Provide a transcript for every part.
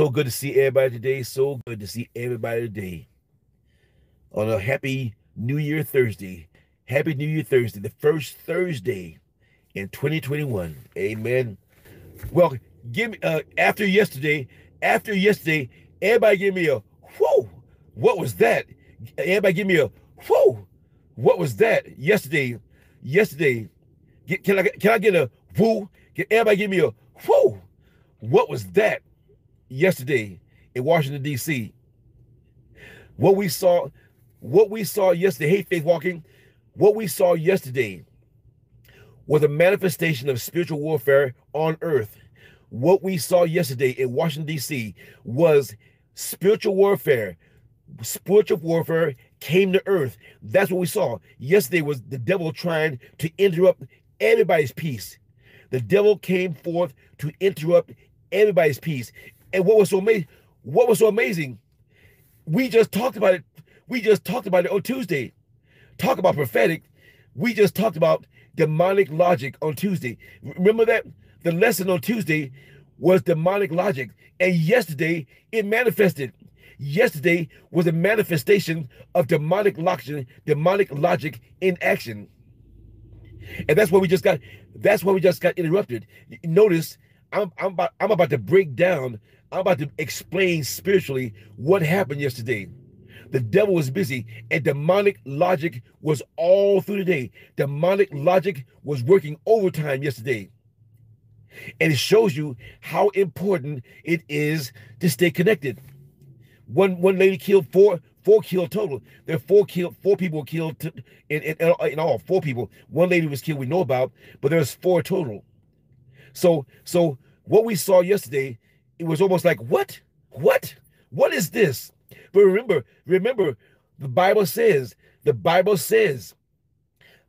So good to see everybody today. So good to see everybody today. On a happy New Year Thursday. Happy New Year Thursday, the first Thursday in 2021. Amen. Well, give me after yesterday, everybody give me a whoo. What was that? Everybody give me a whoo. What was that? Yesterday. Can I get a whoo? Can everybody give me a whoo? What was that yesterday in Washington, D.C.? What we saw yesterday, hey, Faith Walking, what we saw yesterday was a manifestation of spiritual warfare on earth. What we saw yesterday in Washington, D.C. was spiritual warfare. Spiritual warfare came to earth. That's what we saw. Yesterday was the devil trying to interrupt everybody's peace. The devil came forth to interrupt everybody's peace. And what was so amazing, we just talked about it on Tuesday. Talk about prophetic. We just talked about demonic logic on Tuesday. Remember that? The lesson on Tuesday was demonic logic. And yesterday, it manifested. Yesterday was a manifestation of demonic logic in action. And that's why we just got interrupted. Notice, I'm about to break down. I'm about to explain spiritually what happened yesterday. The devil was busy, and demonic logic was all through the day. Demonic logic was working overtime yesterday. And it shows you how important it is to stay connected. One lady killed four killed total. There are four people killed in all, four people. One lady was killed, we know about, but there's four total. So what we saw yesterday, it was almost like, what is this? But remember, the Bible says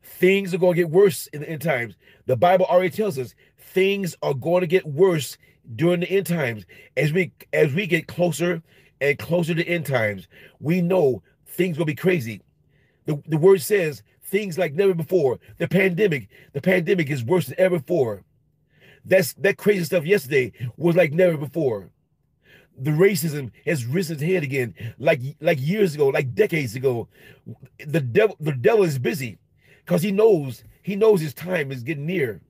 things are going to get worse in the end times. The Bible already tells us things are going to get worse during the end times. As we get closer and closer to end times, we know things will be crazy. The word says things like never before. The pandemic is worse than ever before. That crazy stuff yesterday was like never before. The racism has risen its head again, like years ago, like decades ago. The devil is busy because he knows his time is getting near.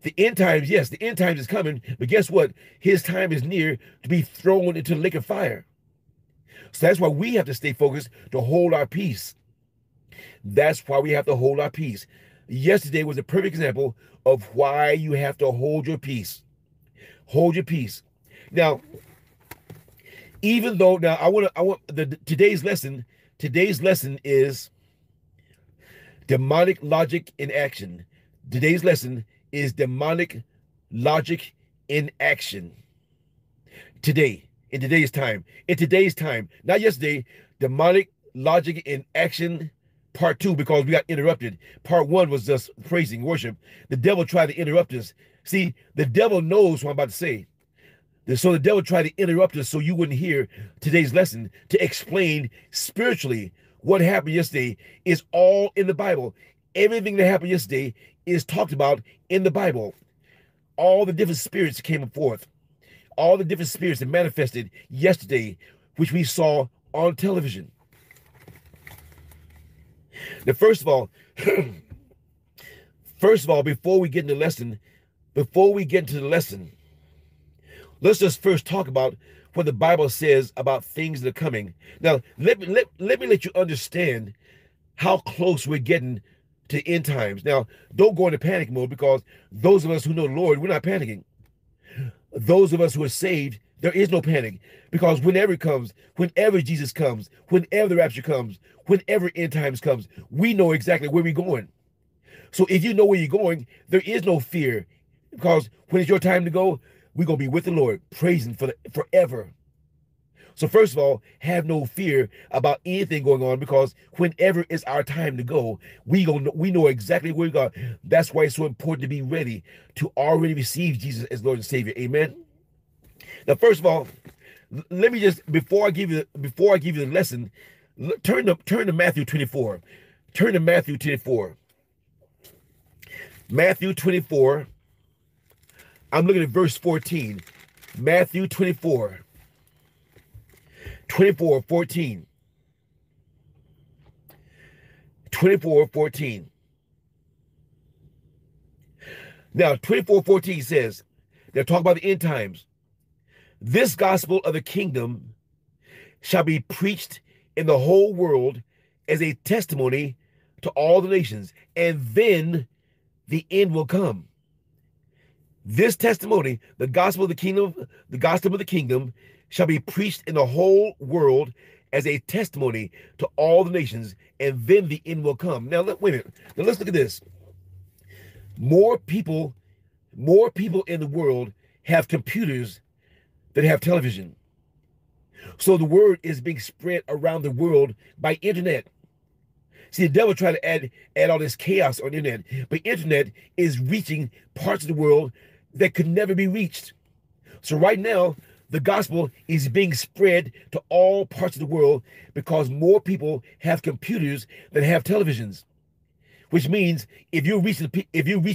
The end times, yes, the end times is coming, but guess what? His time is near to be thrown into the lake of fire. So that's why we have to stay focused to hold our peace. That's why we have to hold our peace. Yesterday was a perfect example of why you have to hold your peace. Hold your peace. Now, even though now today's lesson is demonic logic in action. Today's lesson is demonic logic in action. Today, in today's time, not yesterday, demonic logic in action. Part two, because we got interrupted. Part one was just praising, worship. The devil tried to interrupt us. See, the devil knows what I'm about to say. So the devil tried to interrupt us so you wouldn't hear today's lesson to explain spiritually what happened yesterday is all in the Bible. Everything that happened yesterday is talked about in the Bible. All the different spirits came forth. All the different spirits that manifested yesterday, which we saw on television. Now, first of all, before we get into the lesson, let's just first talk about what the Bible says about things that are coming. Now, let me let you understand how close we're getting to end times. Now, don't go into panic mode, because those of us who know the Lord, we're not panicking. Those of us who are saved, there is no panic, because whenever it comes, whenever Jesus comes, whenever the rapture comes, whenever end times comes, we know exactly where we're going. So if you know where you're going, there is no fear, because when it's your time to go, we're going to be with the Lord, praising forever. So first of all, have no fear about anything going on, because whenever it's our time to go, we know exactly where we're going. That's why it's so important to be ready to already receive Jesus as Lord and Savior. Amen. Now, first of all, let me just, before I give you the lesson, turn to Matthew 24. Turn to Matthew 24. Matthew 24. I'm looking at verse 14. Matthew 24. 24-14. 24-14. Now, 24:14 says, they're talking about the end times. This gospel of the kingdom shall be preached in the whole world as a testimony to all the nations, and then the end will come. This testimony, the gospel of the kingdom, shall be preached in the whole world as a testimony to all the nations, and then the end will come. Now, wait a minute. Now, let's look at this. More people in the world have computers than have television. So the word is being spread around the world by internet. See, the devil tried to add all this chaos on the internet, but internet is reaching parts of the world that could never be reached. So right now, the gospel is being spread to all parts of the world because more people have computers than have televisions. Which means if you're reaching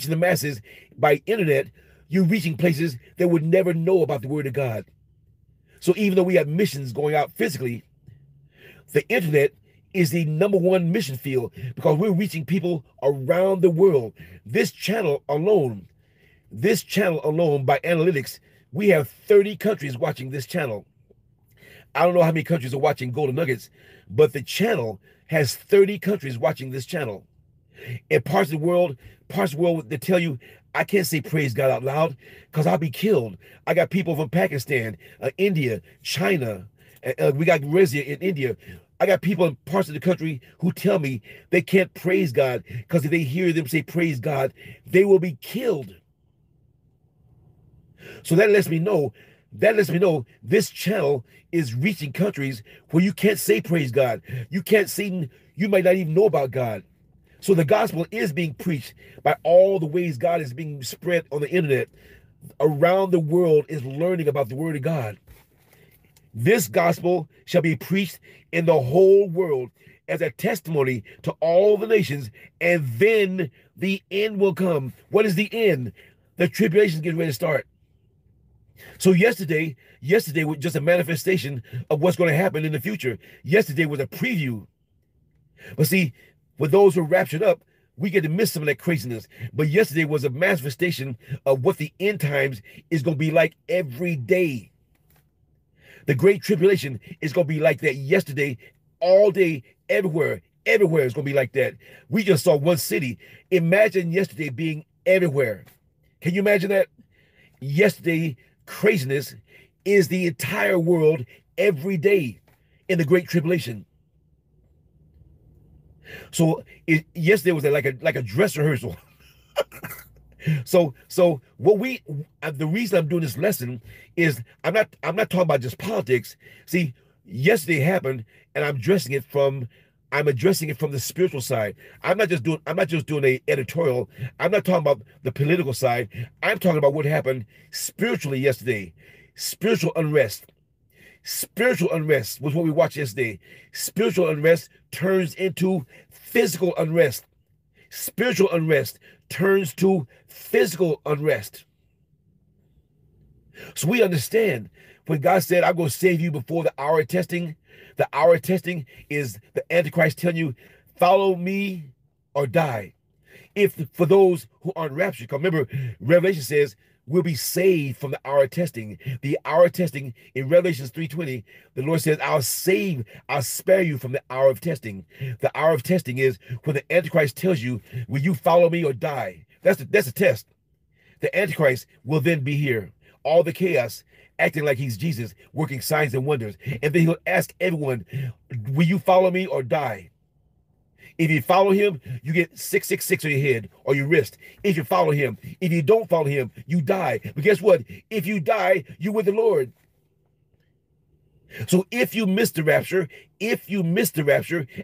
the masses by internet, you're reaching places that would never know about the word of God. So even though we have missions going out physically, the internet is the #1 mission field because we're reaching people around the world. This channel alone by analytics, we have 30 countries watching this channel. I don't know how many countries are watching Golden Nuggets, but the channel has 30 countries watching this channel. In parts of the world, they tell you, I can't say praise God out loud because I'll be killed. I got people from Pakistan, India, China. We got Rezia in India. I got people in parts of the country who tell me they can't praise God because if they hear them say praise God, they will be killed. So that lets me know this channel is reaching countries where you can't say praise God. You might not even know about God. So the gospel is being preached by all the ways God is being spread on the internet. Around the world is learning about the word of God. This gospel shall be preached in the whole world as a testimony to all the nations, and then the end will come. What is the end? The tribulation is getting ready to start. So yesterday was just a manifestation of what's going to happen in the future. Yesterday was a preview. But see, with those who are raptured up, we get to miss some of that craziness. But yesterday was a manifestation of what the end times is going to be like every day. The great tribulation is going to be like that yesterday, all day, everywhere. Everywhere is going to be like that. We just saw one city. Imagine yesterday being everywhere. Can you imagine that? Yesterday, craziness is the entire world every day in the great tribulation. So yesterday was like a dress rehearsal. So what the reason I'm doing this lesson is I'm not talking about just politics. See, yesterday happened, and I'm addressing it from the spiritual side. I'm not just doing an editorial. I'm not talking about the political side. I'm talking about what happened spiritually yesterday. Spiritual unrest. Spiritual unrest was what we watched yesterday. Spiritual unrest turns into physical unrest. Spiritual unrest turns to physical unrest. So we understand when God said, I'm going to save you before the hour of testing. The hour of testing is the Antichrist telling you, follow me or die. For those who aren't raptured, because remember, Revelation says, we'll be saved from the hour of testing. The hour of testing in Revelation 3:20, the Lord says, I'll spare you from the hour of testing. The hour of testing is when the Antichrist tells you, will you follow me or die? That's a test. The Antichrist will then be here. All the chaos, acting like he's Jesus, working signs and wonders. And then he'll ask everyone, will you follow me or die? If you follow him, you get 666 on your head or your wrist. If you follow him, if you don't follow him, you die. But guess what? If you die, you're with the Lord. So if you miss the rapture and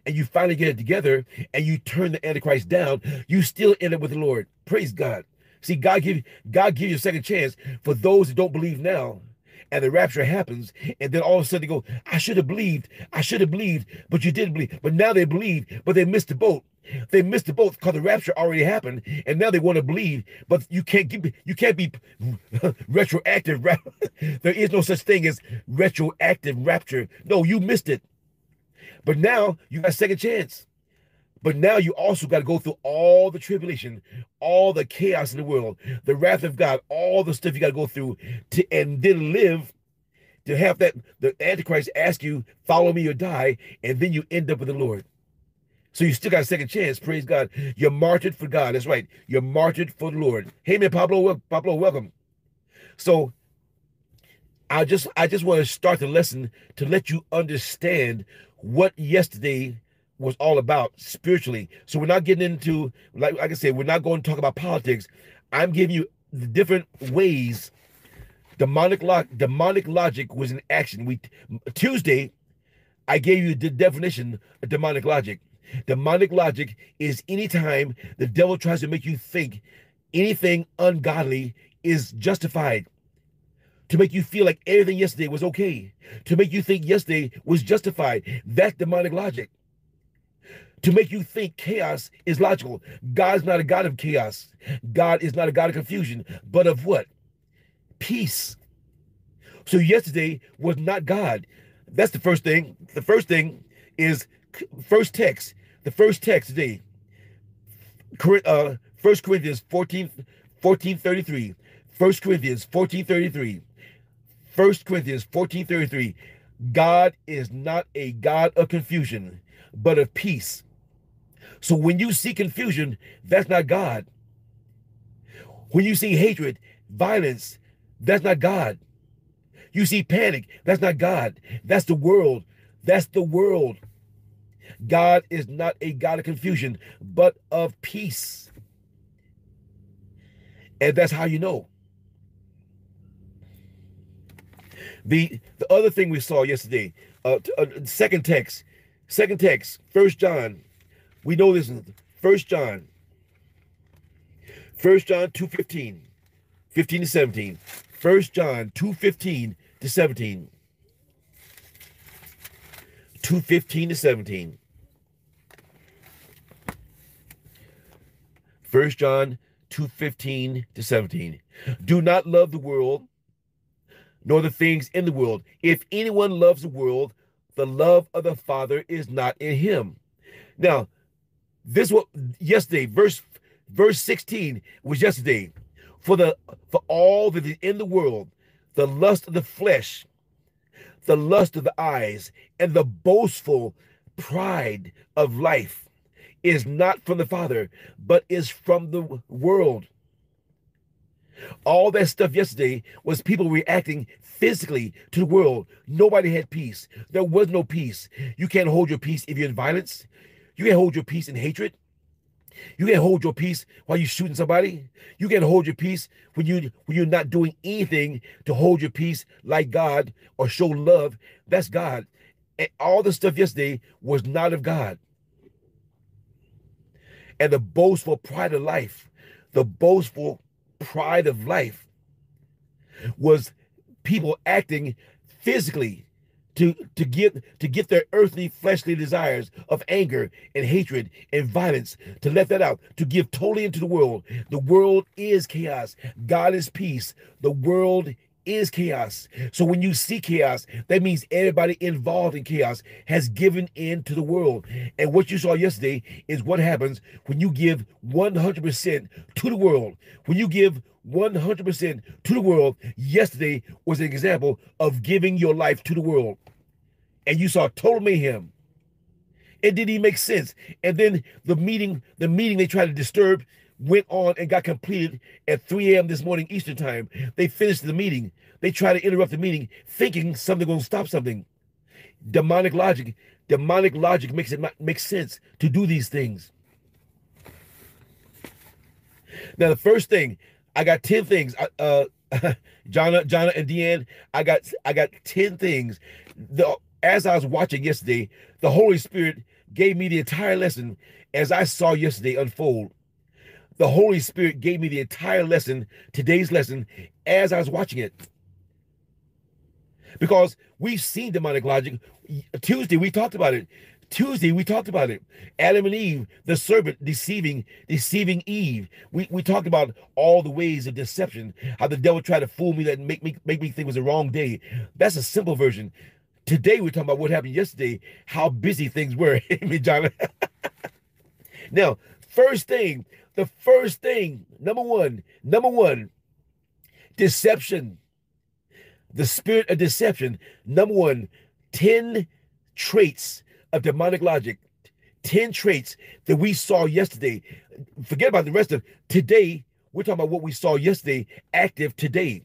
you finally get it together and you turn the Antichrist down, you still end up with the Lord. Praise God. See, God gives you a second chance for those who don't believe now. And the rapture happens, and then all of a sudden they go, I should have believed, but you didn't believe. But now they believe, but they missed the boat. They missed the boat because the rapture already happened, and now they want to believe. But you can't be retroactive. There is no such thing as retroactive rapture. No, you missed it. But now you got a second chance. But now you also got to go through all the tribulation, all the chaos in the world, the wrath of God, all the stuff you got to go through to, and then live to have that the Antichrist ask you, follow me or die, and then you end up with the Lord. So you still got a second chance. Praise God. You're martyred for God. That's right. You're martyred for the Lord. Hey, man, Pablo, welcome. So I just want to start the lesson to let you understand what yesterday was all about spiritually. So we're not getting into, like I said, we're not going to talk about politics. I'm giving you the different ways demonic logic was in action. Tuesday, I gave you the definition of demonic logic. Demonic logic is anytime the devil tries to make you think anything ungodly is justified, to make you feel like everything yesterday was okay, to make you think yesterday was justified. That's demonic logic. To make you think chaos is logical. God's not a God of chaos. God is not a God of confusion, but of what? Peace. So yesterday was not God. That's the first thing. The first thing is first text. The first text today, 1 Corinthians 14:33. 1 Corinthians 14:33. 1 Corinthians 14:33. God is not a God of confusion, but of peace. So when you see confusion, that's not God. When you see hatred, violence, that's not God. You see panic, that's not God. That's the world. That's the world. God is not a God of confusion, but of peace. And that's how you know. The other thing we saw yesterday, second text, 1 John. We know this is 1 John. 1 John 2:15, 15 to 17. 1 John 2:15 to 17. 2:15 to 17. 1 John 2:15 to 17. Do not love the world, nor the things in the world. If anyone loves the world, the love of the Father is not in him. Now, this was yesterday, verse 16 was yesterday. For all that is in the world, the lust of the flesh, the lust of the eyes, and the boastful pride of life is not from the Father, but is from the world. All that stuff yesterday was people reacting physically to the world. Nobody had peace. There was no peace. You can't hold your peace if you're in violence. You can't hold your peace in hatred. You can't hold your peace while you're shooting somebody. You can't hold your peace when you're not doing anything to hold your peace like God or show love. That's God. And all the stuff yesterday was not of God. And the boastful pride of life, the boastful pride of life was people acting physically to get their earthly, fleshly desires of anger and hatred and violence, to let that out, to give totally into the world. The world is chaos. God is peace. The world is chaos. So when you see chaos, that means everybody involved in chaos has given in to the world. And what you saw yesterday is what happens when you give 100% to the world. When you give 100% to the world, yesterday was an example of giving your life to the world. And you saw total mayhem. It didn't even make sense. And then the meeting they tried to disturb went on and got completed at 3 a.m. this morning Eastern time. They finished the meeting. They tried to interrupt the meeting thinking something going to stop something. Demonic logic makes it make sense to do these things. Now, the first thing, I got 10 things. Jonna and Deanne, I got 10 things. As I was watching yesterday, the Holy Spirit gave me the entire lesson as I saw yesterday unfold. The Holy Spirit gave me the entire lesson, today's lesson, as I was watching it. Because we've seen demonic logic. Tuesday, we talked about it. Tuesday, we talked about it. Adam and Eve, the serpent deceiving Eve. We talked about all the ways of deception, how the devil tried to fool me, that make me think it was the wrong day. That's a simple version. Today, we're talking about what happened yesterday, how busy things were. Amen, John. Now, the first thing, number one, deception. The spirit of deception. Number one, 10 traits of demonic logic. 10 traits that we saw yesterday. Forget about the rest of today. We're talking about what we saw yesterday, active today.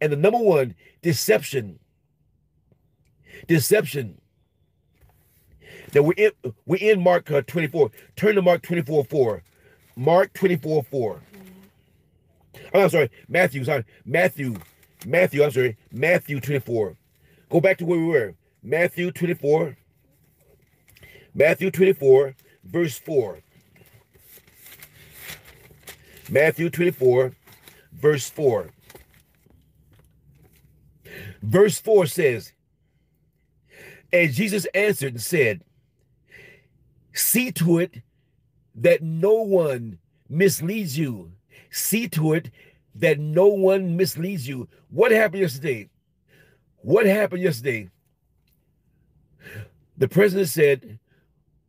And the number one, deception. Deception. Now we're in Mark 24. Turn to Mark 24:4. Mark 24:4. Oh, I'm sorry. Matthew 24. Go back to where we were. Matthew 24, verse 4. Matthew 24, verse 4. Verse 4 says, and Jesus answered and said, see to it that no one misleads you. See to it that no one misleads you. What happened yesterday? What happened yesterday? The president said,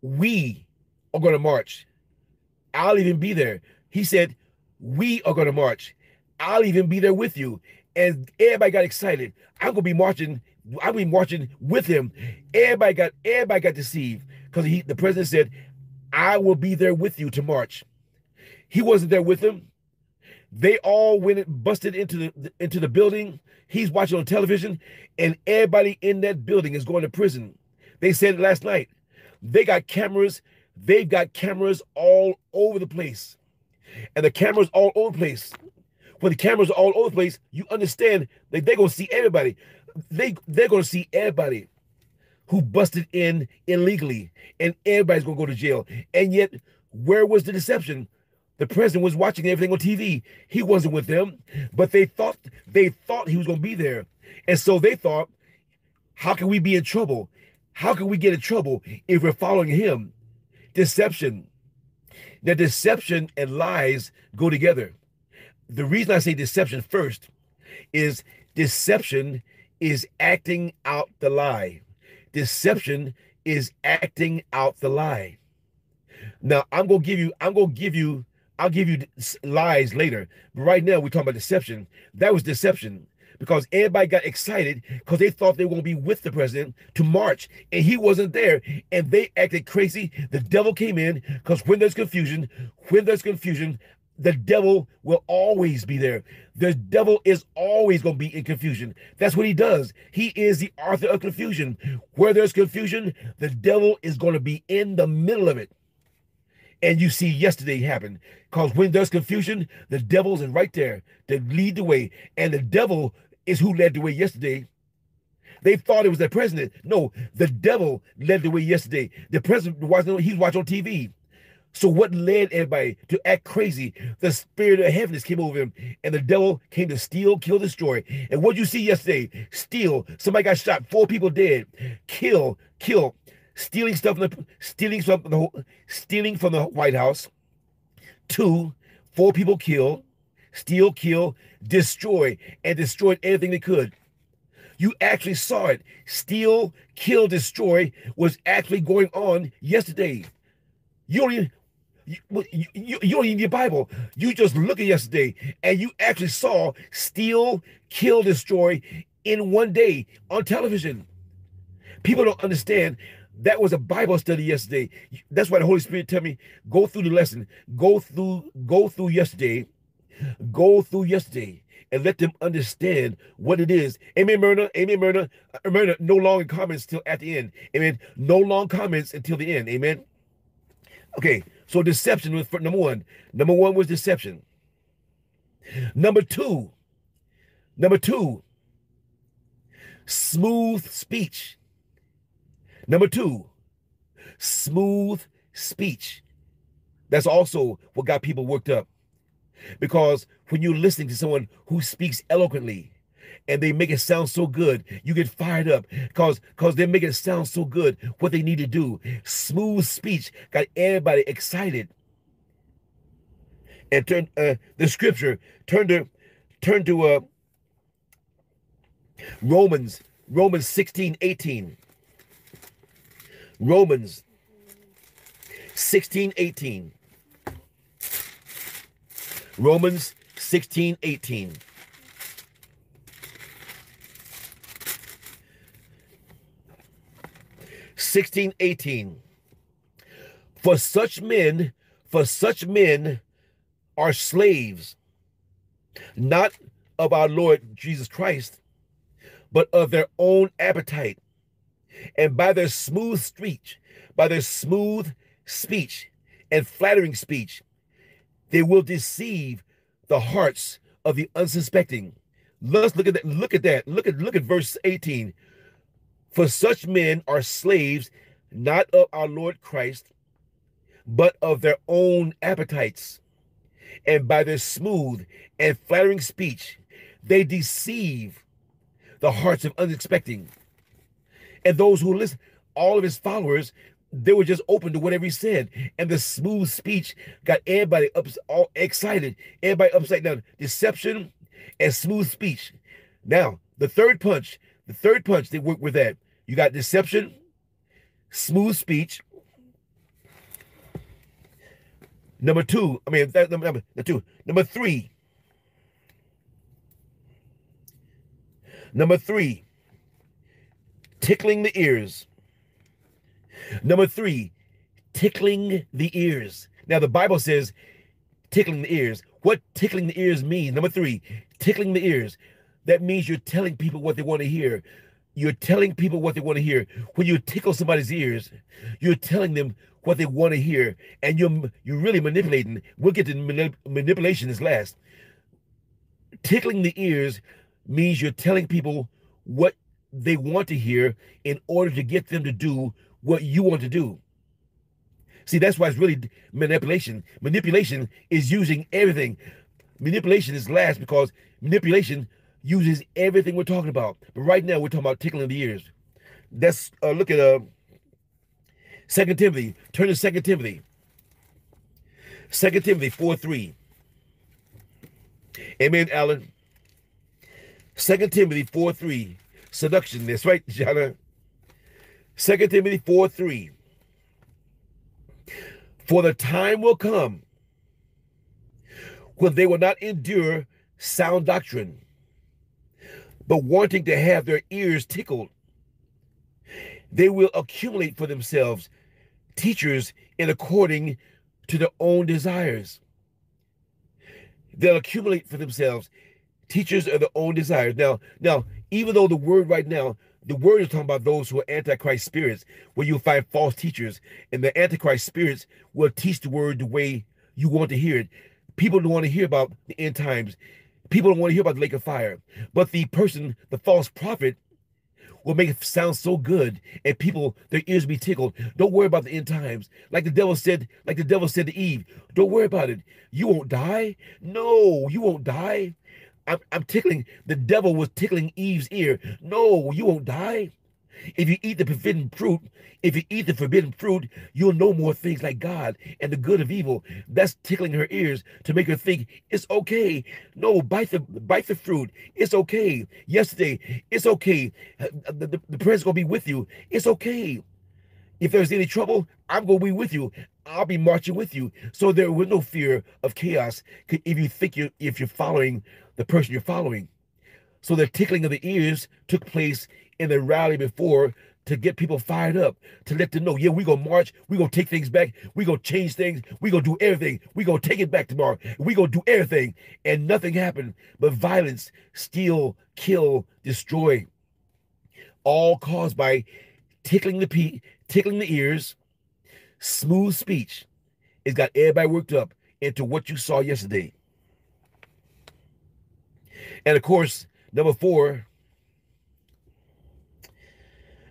we are going to march. I'll even be there. He said, we are going to march. I'll even be there with you. And everybody got excited. I'm going to be marching. I'll be marching with him. Everybody got deceived because the president said, I will be there with you to march. He wasn't there with him. They all went and busted into the building. He's watching on television, and everybody in that building is going to prison. They said it last night. They got cameras. They've got cameras all over the place. And the cameras all over the place. When the cameras are all over the place, you understand that they're going to see everybody. They're going to see everybody who busted in illegally, and everybody's going to go to jail. And yet, where was the deception? The president was watching everything on TV. He wasn't with them, but they thought he was going to be there. And so they thought, how can we be in trouble? How can we get in trouble if we're following him? Deception. Now, deception and lies go together. The reason I say deception first is deception is acting out the lie. Deception is acting out the lie. Now, I'll give you lies later. But right now, we're talking about deception. That was deception because everybody got excited because they thought they were going to be with the president to march, and he wasn't there, and they acted crazy. The devil came in because when there's confusion, the devil will always be there. The devil is always going to be in confusion. That's what he does. He is the author of confusion. Where there's confusion, the devil is going to be in the middle of it. And you see yesterday happen. Because when there's confusion, the devil's in right there to lead the way. And the devil is who led the way yesterday. They thought it was the president. No, the devil led the way yesterday. The president, he's watching on TV. So what led everybody to act crazy? The spirit of heaviness came over him, and the devil came to steal, kill, destroy. And what did you see yesterday? Steal. Somebody got shot. 4 people dead. Kill. Stealing from the White House. 4 people killed. Steal, kill, destroy, and destroyed everything they could. You actually saw it. Steal, kill, destroy was actually going on yesterday. You don't even need your Bible. You just look at yesterday, and you actually saw steal, kill, destroy in one day on television. People don't understand. That was a Bible study yesterday. That's why the Holy Spirit tell me, go through the lesson. Go through yesterday. Go through yesterday and let them understand what it is. Amen, Myrna. Myrna, no long comments till at the end. Amen. No long comments until the end. Amen. Okay, so deception was number one. Number one was deception. Number two, smooth speech. That's also what got people worked up. Because when you're listening to someone who speaks eloquently and they make it sound so good. You get fired up because they make it sound so good what they need to do. Smooth speech got everybody excited. And turn the scripture, turn to Romans 16:18. Romans 16:18. Romans 16:18. For such men are slaves, not of our Lord Jesus Christ, but of their own appetite. And by their smooth speech and flattering speech, they will deceive the hearts of the unsuspecting. Let's look at that. Look at verse 18. For such men are slaves, not of our Lord Christ, but of their own appetites. And by their smooth and flattering speech, they deceive the hearts of unsuspecting. And those who listen, all of his followers, they were just open to whatever he said. And the smooth speech got everybody all excited, everybody upside down. Deception and smooth speech. Now, the third punch, they work with that. You got deception, smooth speech. Number three, tickling the ears. Now, the Bible says tickling the ears. What tickling the ears means? Number three, tickling the ears. That means you're telling people what they want to hear. When you tickle somebody's ears, you're telling them what they want to hear, and you're really manipulating. We'll get to manipulation is last. Tickling the ears means you're telling people what they want to hear in order to get them to do what you want to do. See, that's why it's really manipulation. Manipulation is using everything. Manipulation is last because manipulation uses everything we're talking about. But right now, we're talking about tickling the ears. That's look at 2 Timothy. Turn to 2 Timothy. 2 Timothy 4:3. Amen, Alan. 2 Timothy 4:3. Seduction. That's right, Jana. 2 Timothy 4:3. For the time will come when they will not endure sound doctrine, but wanting to have their ears tickled, they will accumulate for themselves teachers in according to their own desires. They'll accumulate for themselves teachers of their own desires. Now, even though the word right now, the word is talking about those who are antichrist spirits, where you'll find false teachers, and the antichrist spirits will teach the word the way you want to hear it. People don't want to hear about the end times. People don't want to hear about the lake of fire. But the false prophet, will make it sound so good, and people, their ears be tickled. Don't worry about the end times. Like the devil said to Eve, don't worry about it. You won't die. No, you won't die. I'm tickling. The devil was tickling Eve's ear. No, you won't die. If you eat the forbidden fruit, you'll know more things like God and the good of evil. That's tickling her ears to make her think it's okay. No, bite the fruit. It's okay. Yesterday, it's okay. The prayer's going to be with you. It's okay. If there's any trouble, I'm going to be with you. I'll be marching with you. So there was no fear of chaos if you're following the person you're following. So the tickling of the ears took place in the rally before to get people fired up, to let them know, yeah, we're going to march, we're going to take things back, we're going to change things, we're going to do everything, we're going to take it back tomorrow, we're going to do everything. And nothing happened but violence, steal, kill, destroy, all caused by tickling the ears. Smooth speech. It's got everybody worked up into what you saw yesterday. And of course,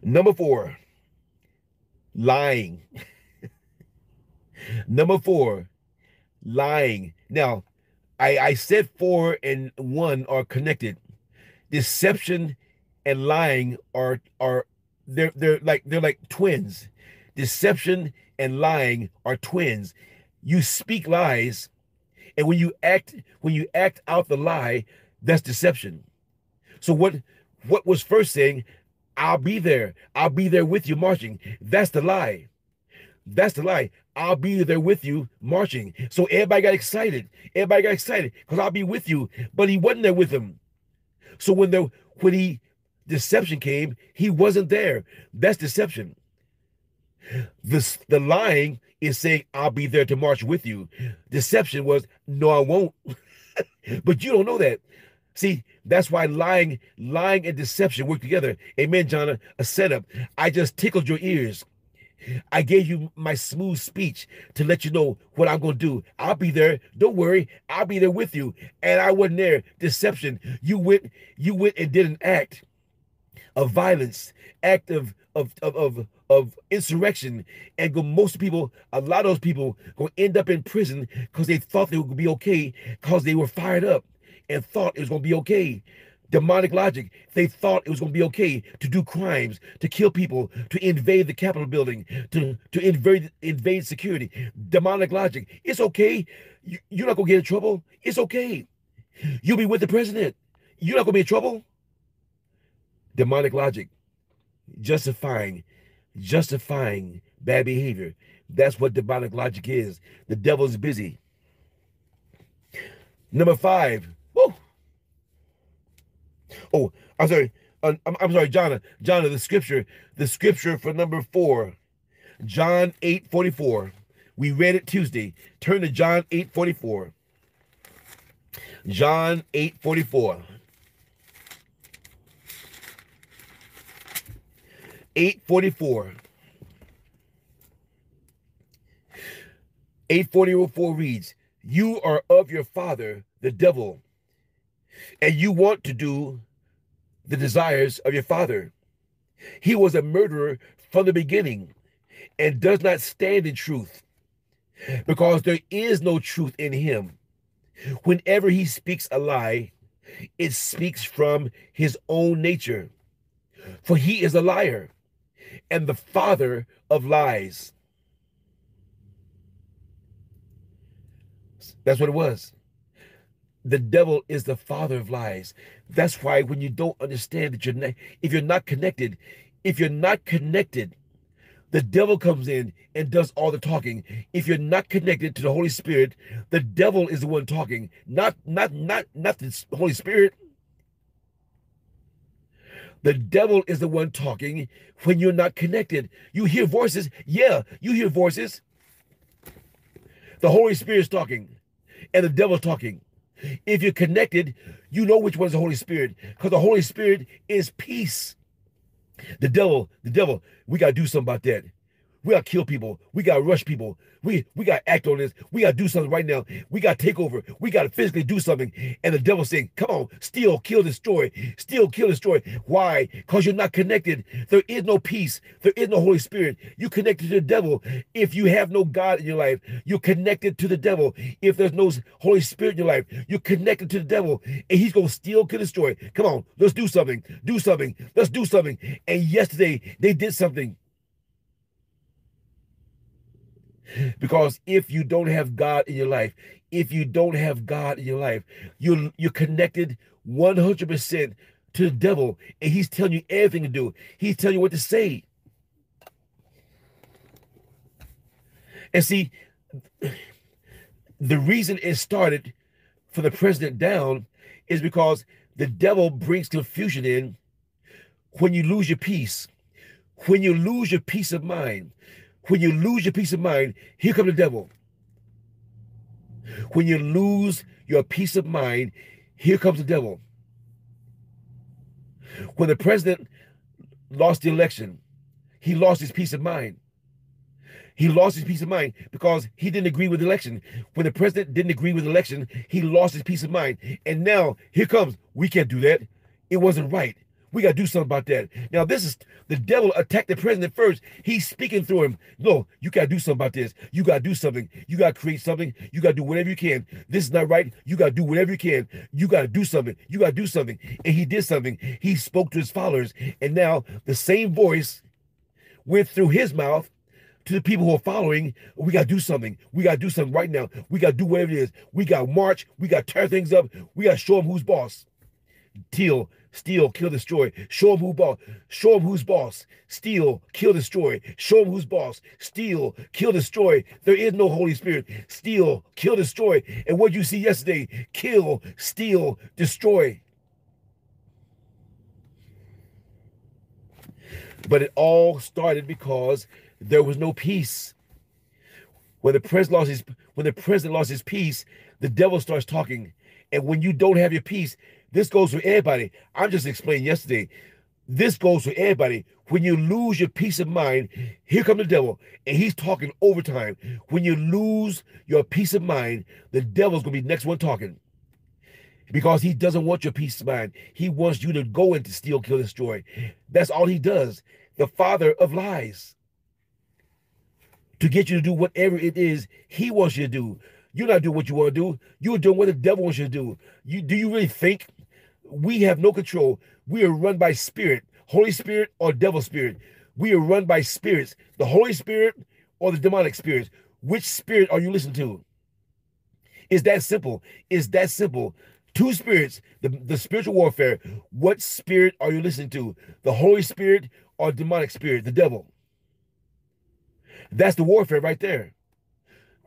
Number four, lying. Now, I said 4 and 1 are connected. Deception and lying are like twins. Deception and lying are twins. You speak lies, and when you act out the lie, that's deception. So what was first saying, I'll be there with you marching. That's the lie. That's the lie. I'll be there with you marching. So everybody got excited. Everybody got excited because I'll be with you. But he wasn't there with them. So when deception came, he wasn't there. That's deception. The lying is saying, I'll be there to march with you. Deception was, no, I won't. But you don't know that. See, that's why lying and deception work together. Amen, John, a setup. I just tickled your ears. I gave you my smooth speech to let you know what I'm going to do. I'll be there. Don't worry. I'll be there with you. And I wasn't there. Deception. You went and did an act of violence, act of insurrection, and a lot of those people going to end up in prison because they thought they would be okay because they were fired up and thought it was going to be okay. Demonic logic. They thought it was going to be okay to do crimes, to kill people, to invade the Capitol building, to invade security. Demonic logic. It's okay. You're not going to get in trouble. It's okay. You'll be with the president. You're not going to be in trouble. Demonic logic. Justifying bad behavior. That's what demonic logic is. The devil's busy. Number 5. Oh, I'm sorry. I'm sorry, John, the scripture for number 4, John 8:44. We read it Tuesday. Turn to John 8:44. John 8:44. 8:44. 8:44 reads, "You are of your father, the devil, and you want to do the desires of your father. He was a murderer from the beginning and does not stand in truth, because there is no truth in him. Whenever he speaks a lie, it speaks from his own nature, for he is a liar and the father of lies." That's what it was. The devil is the father of lies. That's why when you don't understand that if you're not connected, the devil comes in and does all the talking. If you're not connected to the Holy Spirit, the devil is the one talking, not the Holy Spirit. The devil is the one talking when you're not connected. You hear voices. Yeah, you hear voices. The Holy Spirit's talking and the devil's talking. If you're connected, you know which one's the Holy Spirit, because the Holy Spirit is peace. The devil, we got to do something about that. We got to kill people. We got to rush people. We got to act on this. We got to do something right now. We got to take over. We got to physically do something. And the devil's saying, come on, steal, kill, destroy. Steal, kill, destroy. Why? Because you're not connected. There is no peace. There is no Holy Spirit. You're connected to the devil. If you have no God in your life, you're connected to the devil. If there's no Holy Spirit in your life, you're connected to the devil. And he's going to steal, kill, destroy. Come on, let's do something. Do something. Let's do something. And yesterday, they did something. Because if you don't have God in your life, you're connected 100% to the devil, and he's telling you everything to do. He's telling you what to say. And see, the reason it started from the president down is because the devil brings confusion in when you lose your peace, when you lose your peace of mind. When you lose your peace of mind, here comes the devil. When you lose your peace of mind, here comes the devil. When the president lost the election, he lost his peace of mind. He lost his peace of mind because he didn't agree with the election. When the president didn't agree with the election, he lost his peace of mind. And now, here comes, we can't do that. It wasn't right. We got to do something about that. Now, this is the devil attacked the president first. He's speaking through him. No, you got to do something about this. You got to do something. You got to create something. You got to do whatever you can. This is not right. You got to do whatever you can. You got to do something. You got to do something. And he did something. He spoke to his followers. And now the same voice went through his mouth to the people who are following. We got to do something. We got to do something right now. We got to do whatever it is. We got to march. We got to tear things up. We got to show them who's boss. Steal, kill, destroy. Show them who's boss. Show them who's boss. Steal, kill, destroy. Show them who's boss. Steal, kill, destroy. There is no Holy Spirit. Steal, kill, destroy. And what you see yesterday, kill, steal, destroy. But it all started because there was no peace. When the president lost his peace, the devil starts talking. And when you don't have your peace, this goes for everybody. I just explained yesterday. This goes for everybody. When you lose your peace of mind, here comes the devil, and he's talking overtime. When you lose your peace of mind, the devil's going to be the next one talking. Because he doesn't want your peace of mind. He wants you to go into steal, kill, destroy. That's all he does. The father of lies. To get you to do whatever it is he wants you to do. You're not doing what you want to do. You're doing what the devil wants you to do. Do you really think? We have no control. We are run by spirit, Holy Spirit or devil spirit. We are run by spirits, the Holy Spirit or the demonic spirits. Which spirit are you listening to? It's that simple. It's that simple. Two spirits, the spiritual warfare. What spirit are you listening to? The Holy Spirit or demonic spirit, the devil? That's the warfare right there.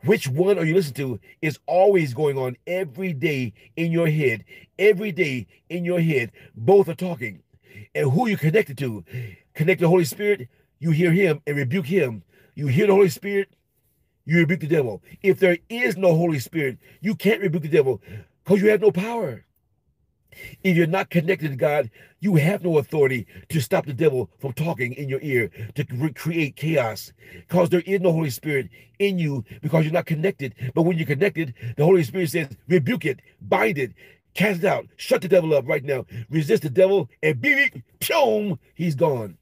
Which one are you listening to is always going on every day in your head. Every day in your head, both are talking. And who you connected to. Connect to the Holy Spirit, you hear him and rebuke him. You hear the Holy Spirit, you rebuke the devil. If there is no Holy Spirit, you can't rebuke the devil because you have no power. If you're not connected to God, you have no authority to stop the devil from talking in your ear, to create chaos, because there is no Holy Spirit in you because you're not connected. But when you're connected, the Holy Spirit says, rebuke it, bind it, cast it out, shut the devil up right now, resist the devil, and beep, boom, he's gone.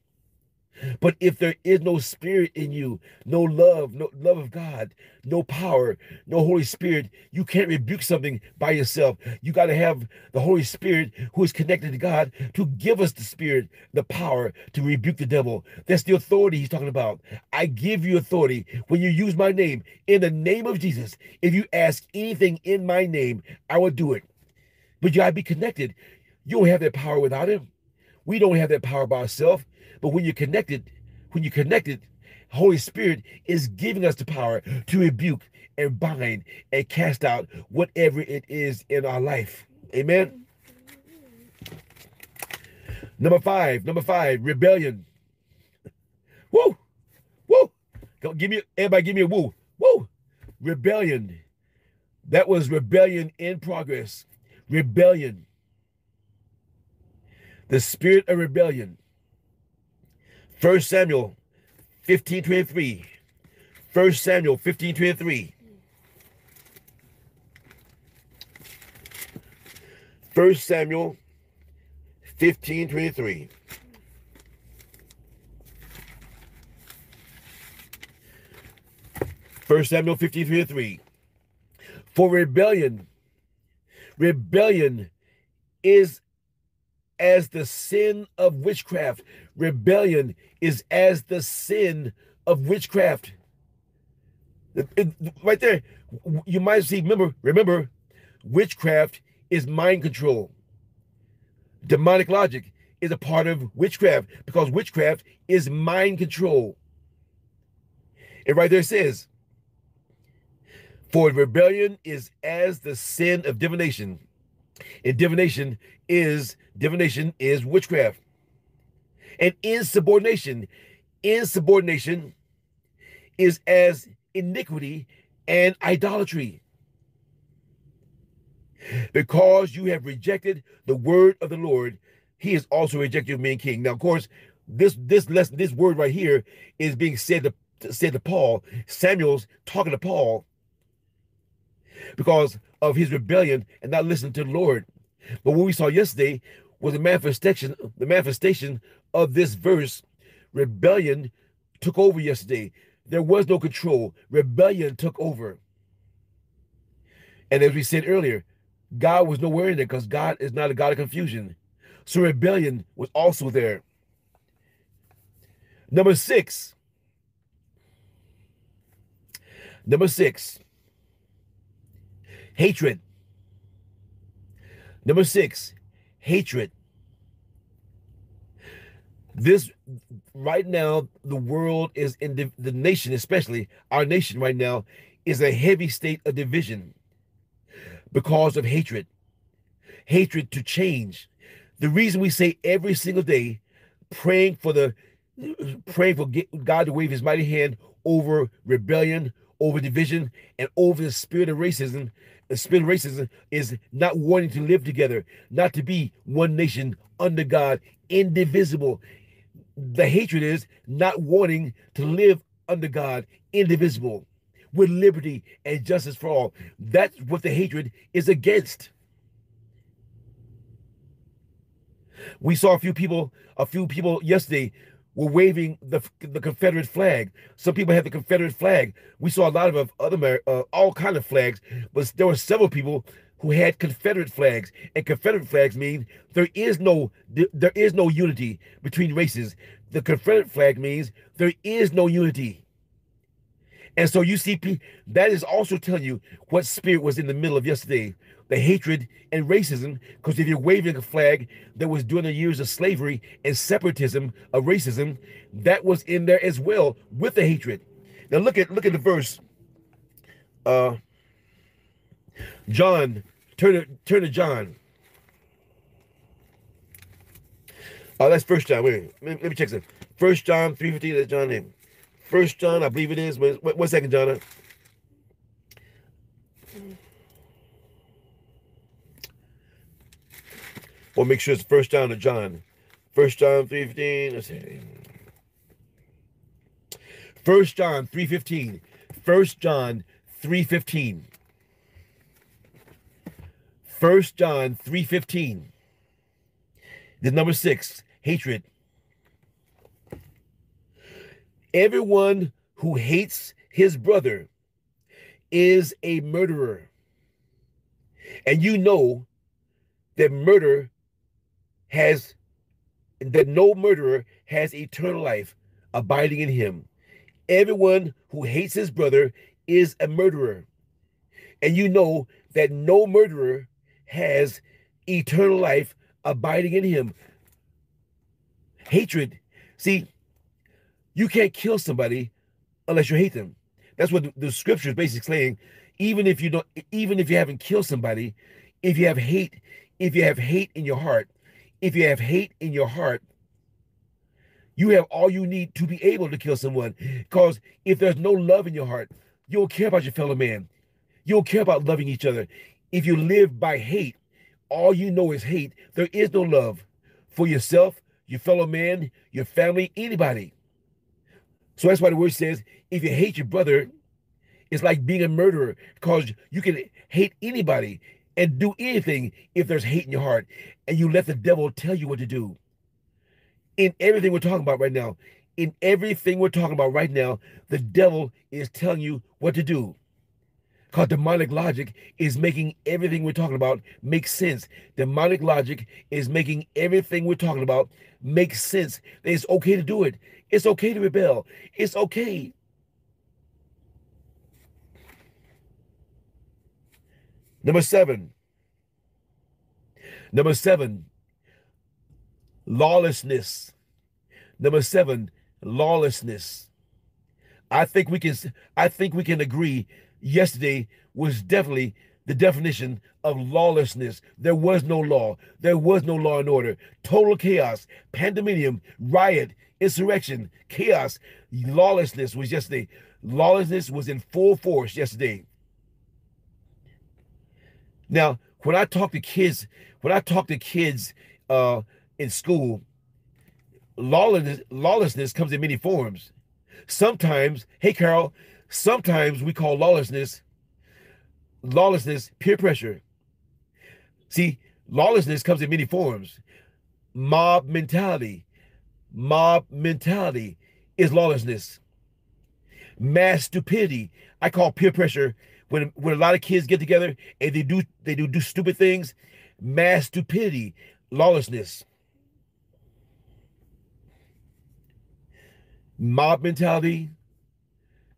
But if there is no spirit in you, no love of God, no power, no Holy Spirit, you can't rebuke something by yourself. You got to have the Holy Spirit who is connected to God to give us the spirit, the power to rebuke the devil. That's the authority he's talking about. I give you authority when you use my name. In the name of Jesus, if you ask anything in my name, I will do it. But you got to be connected. You don't have that power without him. We don't have that power by ourselves. But when you're connected, Holy Spirit is giving us the power to rebuke and bind and cast out whatever it is in our life. Amen. Number five, rebellion. Woo! Woo! Everybody give me a woo. Woo! Rebellion. That was rebellion in progress. Rebellion. The spirit of rebellion. 1 Samuel 15:23. 1 Samuel 15:23. 1 Samuel 15:23. For rebellion is as the sin of witchcraft. Rebellion is as the sin of witchcraft. Right there, you might see, remember, witchcraft is mind control. Demonic logic is a part of witchcraft because witchcraft is mind control. And right there it says, for rebellion is as the sin of divination. And divination is witchcraft. And insubordination is as iniquity and idolatry. Because you have rejected the word of the Lord, he has also rejected your main king. Now, of course, this word right here is being said to Paul. Samuel's talking to Paul because of his rebellion and not listening to the Lord. But what we saw yesterday was the manifestation of this verse. Rebellion took over yesterday. There was no control. Rebellion took over. And as we said earlier, God was nowhere in there because God is not a God of confusion. So rebellion was also there. Number six, hatred. This right now, the world is in the nation, especially our nation right now, is a heavy state of division because of hatred. Hatred to change. The reason we say every single day, praying for God to wave his mighty hand over rebellion, over division, and over the spirit of racism. The spirit of racism is not wanting to live together, not to be one nation under God, indivisible. The hatred is not wanting to live under God, indivisible, with liberty and justice for all. That's what the hatred is against. We saw a few people yesterday were waving the Confederate flag. Some people had the Confederate flag. We saw a lot of other, all kinds of flags, but there were several people who had Confederate flags. And Confederate flags mean there is no unity between races. The Confederate flag means there is no unity. And so you see, that is also telling you what spirit was in the middle of yesterday. The hatred and racism, because if you're waving a flag that was during the years of slavery and separatism of racism, that was in there as well with the hatred. Now look at the verse. John, turn to John. Oh, that's 1 John. Wait a minute. Let me check this. 1 John 3:15. That's John's name. 1 John, I believe it is. One second, John. We'll make sure it's 1 John or John. 1 John 3:15. Let's see. 1 John 3:15. 1 John 3:15. 1 John 3:15. The number 6, hatred. Everyone who hates his brother is a murderer. And you know that no murderer has eternal life abiding in him. Everyone who hates his brother is a murderer. And you know that no murderer has eternal life abiding in him. Hatred. See, you can't kill somebody unless you hate them. That's what the scripture is basically saying. Even if you haven't killed somebody, if you have hate in your heart, you have all you need to be able to kill someone. Because if there's no love in your heart, you don't care about your fellow man. You don't care about loving each other. If you live by hate, all you know is hate. There is no love for yourself, your fellow man, your family, anybody. So that's why the word says, if you hate your brother, it's like being a murderer, because you can hate anybody and do anything if there's hate in your heart, and you let the devil tell you what to do. In everything we're talking about right now, the devil is telling you what to do. Because demonic logic is making everything we're talking about make sense. Demonic logic is making everything we're talking about make sense. It's okay to do it. It's okay to rebel. It's okay. Number seven, lawlessness. I think we can agree yesterday was definitely the definition of lawlessness. There was no law. There was no law and order. Total chaos, pandemonium, riot, insurrection, chaos. Lawlessness was yesterday. Lawlessness was in full force yesterday. Now, when I talk to kids in school, lawlessness comes in many forms. Sometimes we call lawlessness peer pressure. See, lawlessness comes in many forms. Mob mentality. Mob mentality is lawlessness. Mass stupidity. I call peer pressure when a lot of kids get together and they do stupid things. Mass stupidity, lawlessness. Mob mentality,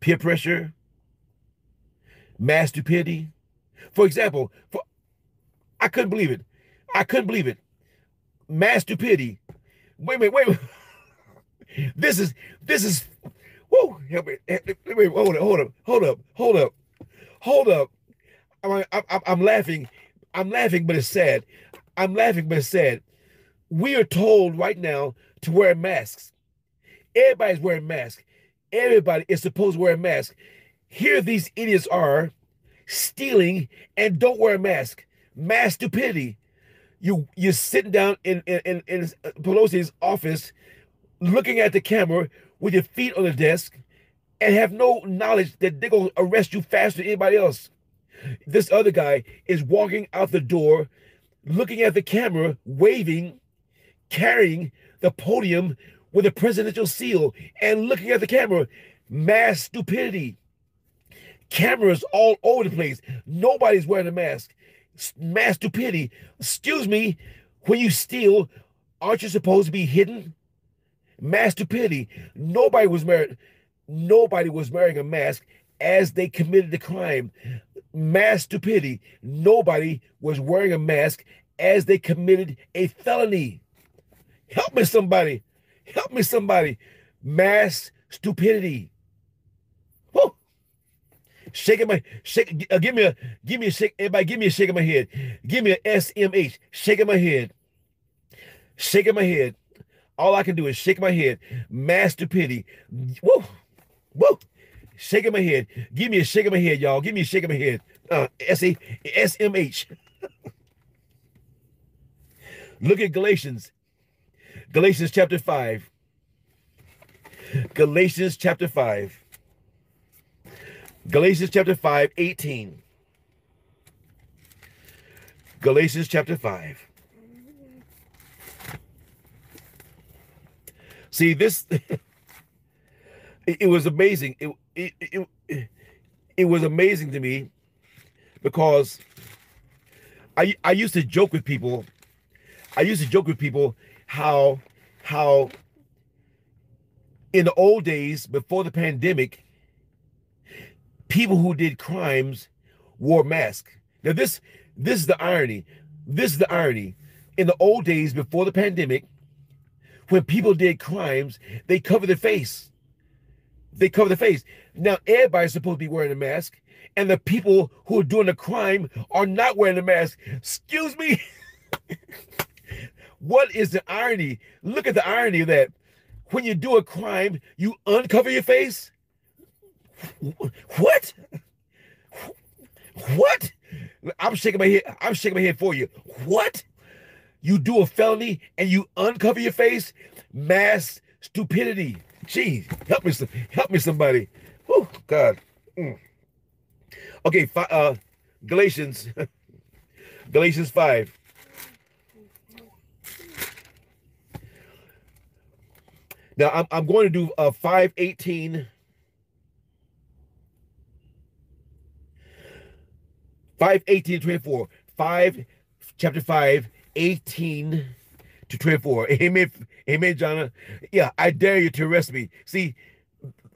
peer pressure, mass stupidity. For example, I couldn't believe it. I couldn't believe it. Mass stupidity. Wait a minute. This is. Whoa! Help me! Wait, hold up. I'm laughing, but it's sad. We are told right now to wear masks. Everybody's wearing masks. Everybody is supposed to wear a mask. Here these idiots are stealing and don't wear a mask. Mass stupidity. You're sitting down in Pelosi's office looking at the camera with your feet on the desk and have no knowledge that they're going to arrest you faster than anybody else. This other guy is walking out the door, looking at the camera, waving, carrying the podium with a presidential seal and looking at the camera. Mass stupidity. Cameras all over the place. Nobody's wearing a mask. Mass stupidity. Excuse me, when you steal, aren't you supposed to be hidden? Mass stupidity. Nobody was wearing a mask as they committed the crime. Mass stupidity. Nobody was wearing a mask as they committed a felony. Help me, somebody. Help me, somebody. Mass stupidity. Woo! Shaking my, give me a shake. Everybody, give me a shake of my head. Give me a SMH. Shaking my head. Shaking my head. All I can do is shake my head. Mass stupidity. Woo! Woo! Shaking my head. Give me a shake of my head, y'all. Give me a shake of my head. SMH. Look at Galatians. Galatians chapter 5. Galatians chapter 5. Galatians chapter 5, 18. Galatians chapter 5. See, this, it was amazing. It was amazing to me because I used to joke with people. How in the old days before the pandemic, people who did crimes wore masks. Now this is the irony. In the old days before the pandemic, when people did crimes, they covered their face. Now everybody's supposed to be wearing a mask, and the people who are doing the crime are not wearing a mask. Excuse me. What is the irony? Look at the irony of that. When you do a crime, you uncover your face? What? What? I'm shaking my head. I'm shaking my head for you. What? You do a felony and you uncover your face? Mass stupidity. Jeez, help me somebody. Oh, God. Okay, Galatians. Galatians 5. Now, I'm going to do 5:18. 5:18 to 24. Chapter 5, 18 to 24. Amen. Amen, Jonna. Yeah, I dare you to arrest me. See,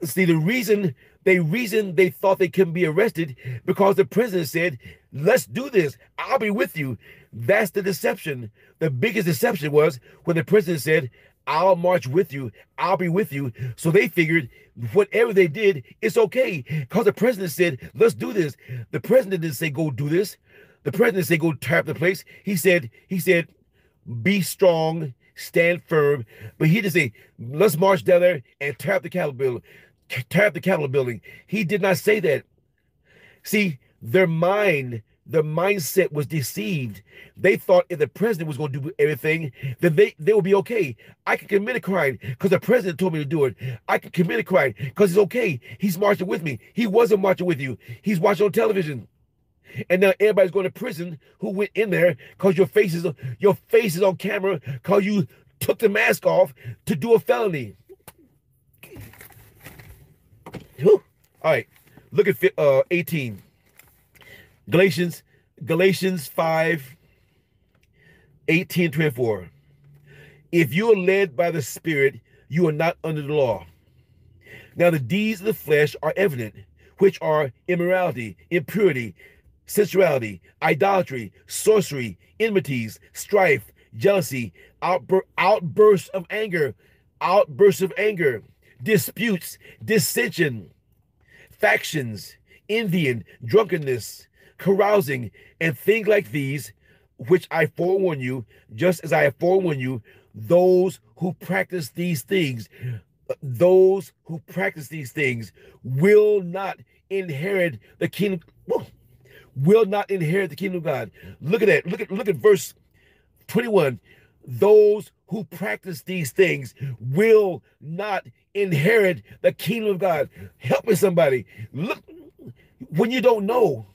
the reason they thought they couldn't be arrested because the president said, let's do this. I'll be with you. That's the deception. The biggest deception was when the president said, I'll march with you. I'll be with you. So they figured whatever they did, it's okay. Because the president said, let's do this. The president didn't say, go do this. The president said, go tear up the place. He said, be strong, stand firm. But he didn't say, let's march down there and tear up the Capitol building. He did not say that. See, their mindset was deceived. They thought if the president was going to do everything, then they would be okay. I can commit a crime because the president told me to do it. I can commit a crime because it's okay. He's marching with me. He wasn't marching with you. He's watching on television. And now everybody's going to prison who went in there because your face is on camera because you took the mask off to do a felony. Whew. All right, look at 18. Galatians 5:18-24. If you are led by the Spirit, you are not under the law. Now the deeds of the flesh are evident, which are immorality, impurity, sensuality, idolatry, sorcery, enmities, strife, jealousy, outbursts of anger, disputes, dissension, factions, envying, drunkenness, carousing, and things like these, which I forewarn you, just as I have forewarned you, those who practice these things will not inherit the kingdom. Will not inherit the kingdom of God. Look at that. Look at verse 21. Those who practice these things will not inherit the kingdom of God. Help me, somebody. Look, when you don't know.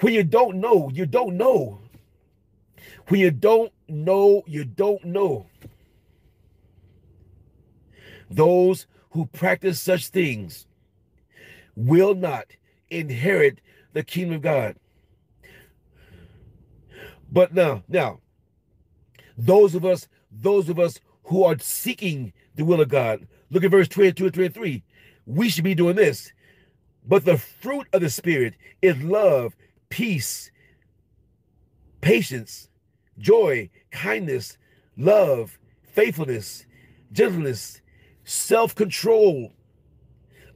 When you don't know, you don't know. Those who practice such things will not inherit the kingdom of God. But now, those of us who are seeking the will of God, look at verse 22 and 23. We should be doing this. But the fruit of the Spirit is love, peace, patience, joy, kindness, love, faithfulness, gentleness, self-control.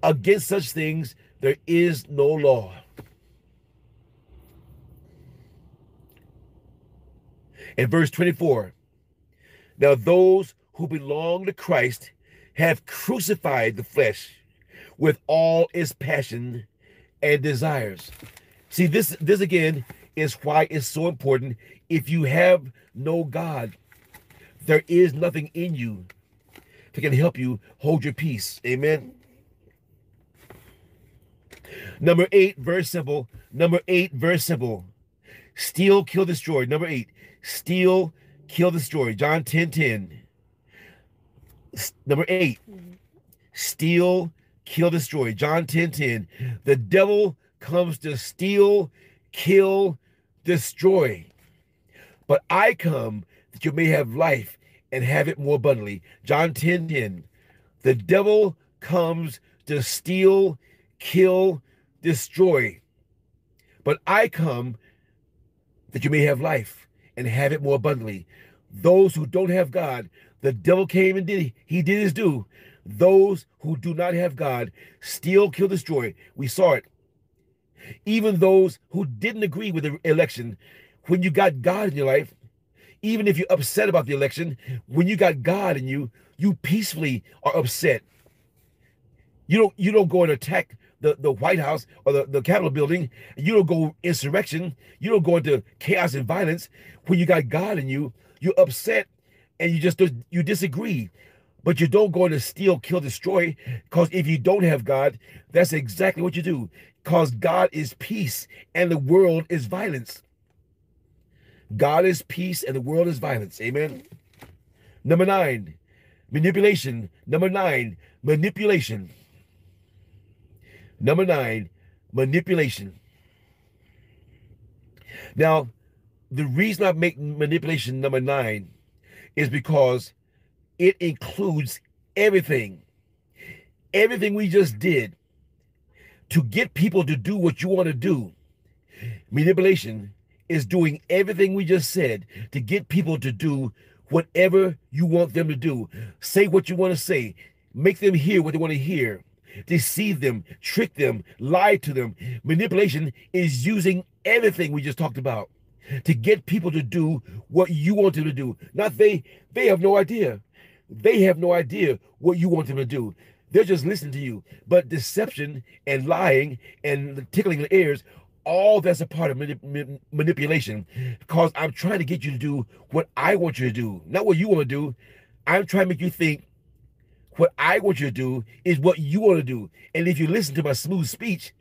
Against such things, there is no law. In verse 24, now those who belong to Christ have crucified the flesh with all its passion and desires. See, this again is why it's so important. If you have no God, there is nothing in you that can help you hold your peace. Amen. Number 8, very simple. Steal, kill, destroy. Number 8. Steal, kill, destroy. John 10:10. Number 8. Steal, kill, destroy. John 10:10. The devil comes to steal, kill, destroy. But I come that you may have life and have it more abundantly. John 10:10. The devil comes to steal, kill, destroy. But I come that you may have life and have it more abundantly. Those who don't have God, the devil came and did his due. Those who do not have God, steal, kill, destroy. We saw it. Even those who didn't agree with the election, when you got God in your life, even if you're upset about the election, when you got God in you, you peacefully are upset. You don't go and attack the White House or the Capitol building. You don't go insurrection. You don't go into chaos and violence. When you got God in you, you're upset and you disagree. But you don't go into steal, kill, destroy, because if you don't have God, that's exactly what you do. Because God is peace and the world is violence. God is peace and the world is violence. Amen. Number 9, manipulation. Number 9, manipulation. Now, the reason I make manipulation number 9 is because it includes everything. Everything we just did to get people to do what you want to do. Manipulation is doing everything we just said to get people to do whatever you want them to do. Say what you want to say. Make them hear what they want to hear. Deceive them, trick them, lie to them. Manipulation is using everything we just talked about to get people to do what you want them to do. Not they have no idea. They have no idea what you want them to do. They're just listening to you. But deception and lying and tickling the ears, all that's a part of manipulation, because I'm trying to get you to do what I want you to do, not what you want to do. I'm trying to make you think what I want you to do is what you want to do. And if you listen to my smooth speech,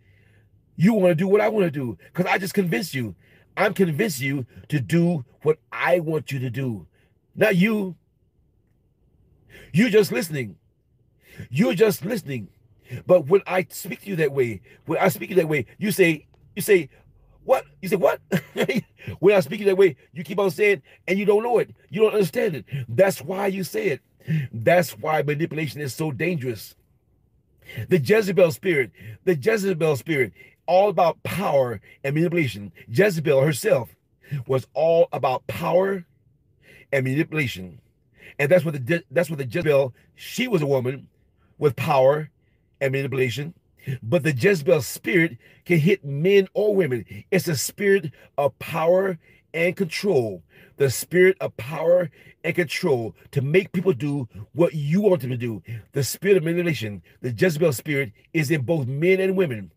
You want to do what I want to do because I just convinced you. I'm convinced you to do what I want you to do. Not you. You're just listening. You're just listening. But when I speak to you that way, you say, what? You say, what? When I speak to you that way, you keep on saying, and you don't know it. You don't understand it. That's why you say it. That's why manipulation is so dangerous. The Jezebel spirit, all about power and manipulation. Jezebel herself was all about power and manipulation. And that's what the Jezebel, she was a woman with power and manipulation. But the Jezebel spirit can hit men or women. It's a spirit of power and control. The spirit of power and control to make people do what you want them to do. The spirit of manipulation, the Jezebel spirit, is in both men and women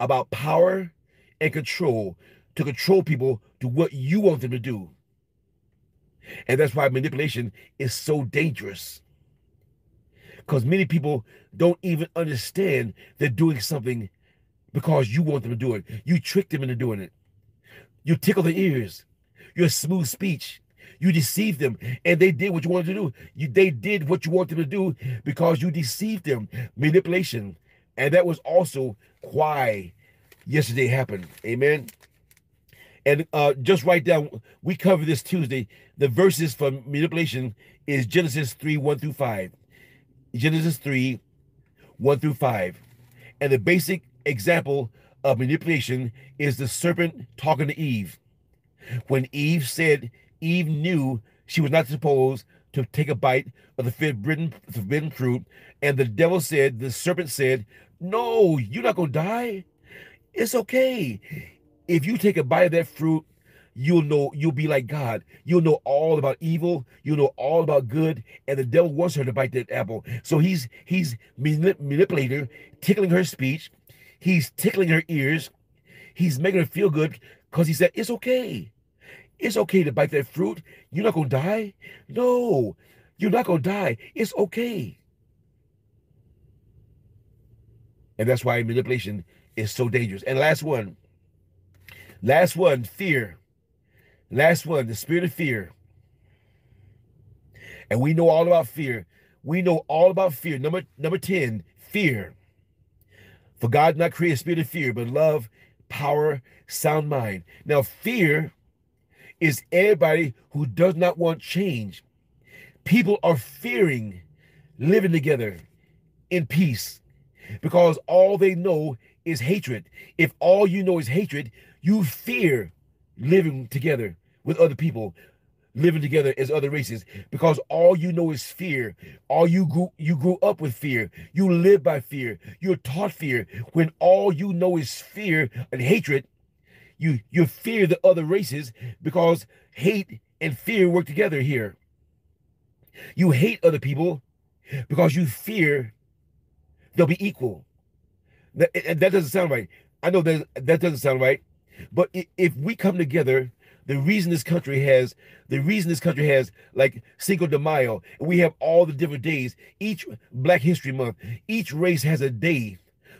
about power and control to control people to what you want them to do. And that's why manipulation is so dangerous. Because many people don't even understand they're doing something because you want them to do it. You trick them into doing it. You tickle their ears. Your smooth speech. You deceive them. And they did what you wanted to do. They did what you want them to do because you deceived them. Manipulation. And that was also why yesterday happened. Amen. And just write down, we cover this Tuesday. The verses for manipulation is Genesis 3, 1 through 5. Genesis 3, 1 through 5. And the basic example of manipulation is the serpent talking to Eve. When Eve said, Eve knew she was not supposed to take a bite of the forbidden fruit. And the devil said, the serpent said, no, you're not going to die. It's okay. If you take a bite of that fruit, you'll know, you'll be like God. You'll know all about evil. You'll know all about good. And the devil wants her to bite that apple. So he's manipulating her, tickling her speech. He's tickling her ears. He's making her feel good because he said, it's okay. It's okay to bite that fruit. You're not going to die. No, you're not going to die. It's okay. And that's why manipulation is so dangerous. And last one, fear. Last one, the spirit of fear. And we know all about fear. We know all about fear. Number 10, fear. For God did not create a spirit of fear, but love, power, sound mind. Now, fear is everybody who does not want change. People are fearing living together in peace because all they know is hatred. If all you know is hatred, you fear living together with other people, living together as other races, because all you know is fear. All you grew up with fear. You live by fear. You're taught fear. When all you know is fear and hatred, you fear the other races because hate and fear work together here. You hate other people because you fear they'll be equal. That doesn't sound right. I know that doesn't sound right. But if we come together, the reason this country has like Cinco de Mayo, and we have all the different days, each Black History Month, each race has a day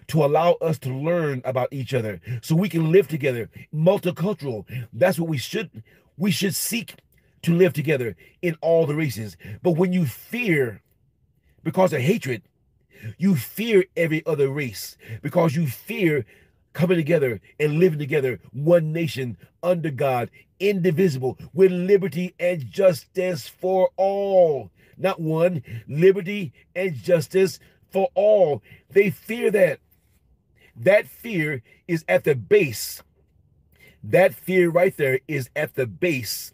to allow us to learn about each other so we can live together, multicultural. That's what we should seek to live together in all the races. But when you fear because of hatred, you fear every other race because you fear coming together and living together, one nation, under God, indivisible, with liberty and justice for all. Not one, liberty and justice for all. They fear that. That fear is at the base. That fear right there is at the base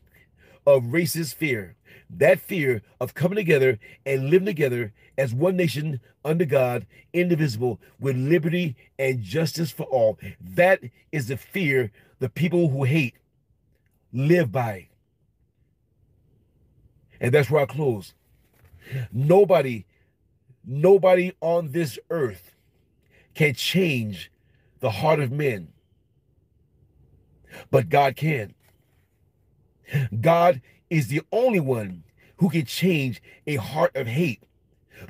of racist fear. That fear of coming together and living together as one nation, under God, indivisible, with liberty and justice for all. That is the fear the people who hate live by. And that's where I close. Nobody on this earth can change the heart of men. But God can. God is the only one who can change a heart of hate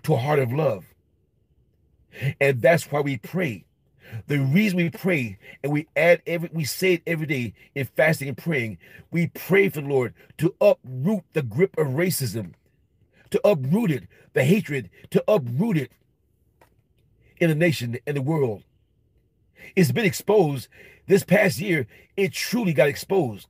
to a heart of love. And that's why we pray. The reason we pray and we say it every day in fasting and praying, we pray for the Lord to uproot the grip of racism, to uproot it, the hatred, to uproot it in the nation and the world. It's been exposed. This past year, it truly got exposed.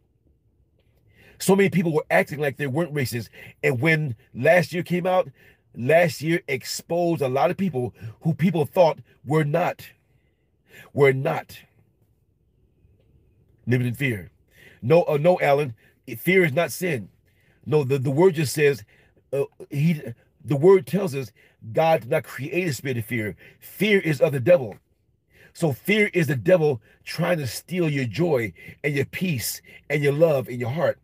So many people were acting like they weren't racist. And when last year came out, last year exposed a lot of people who people thought were not living in fear. No, Alan, fear is not sin. No, the word just says, the word tells us God did not create a spirit of fear. Fear is of the devil. So fear is the devil trying to steal your joy and your peace and your love in your heart.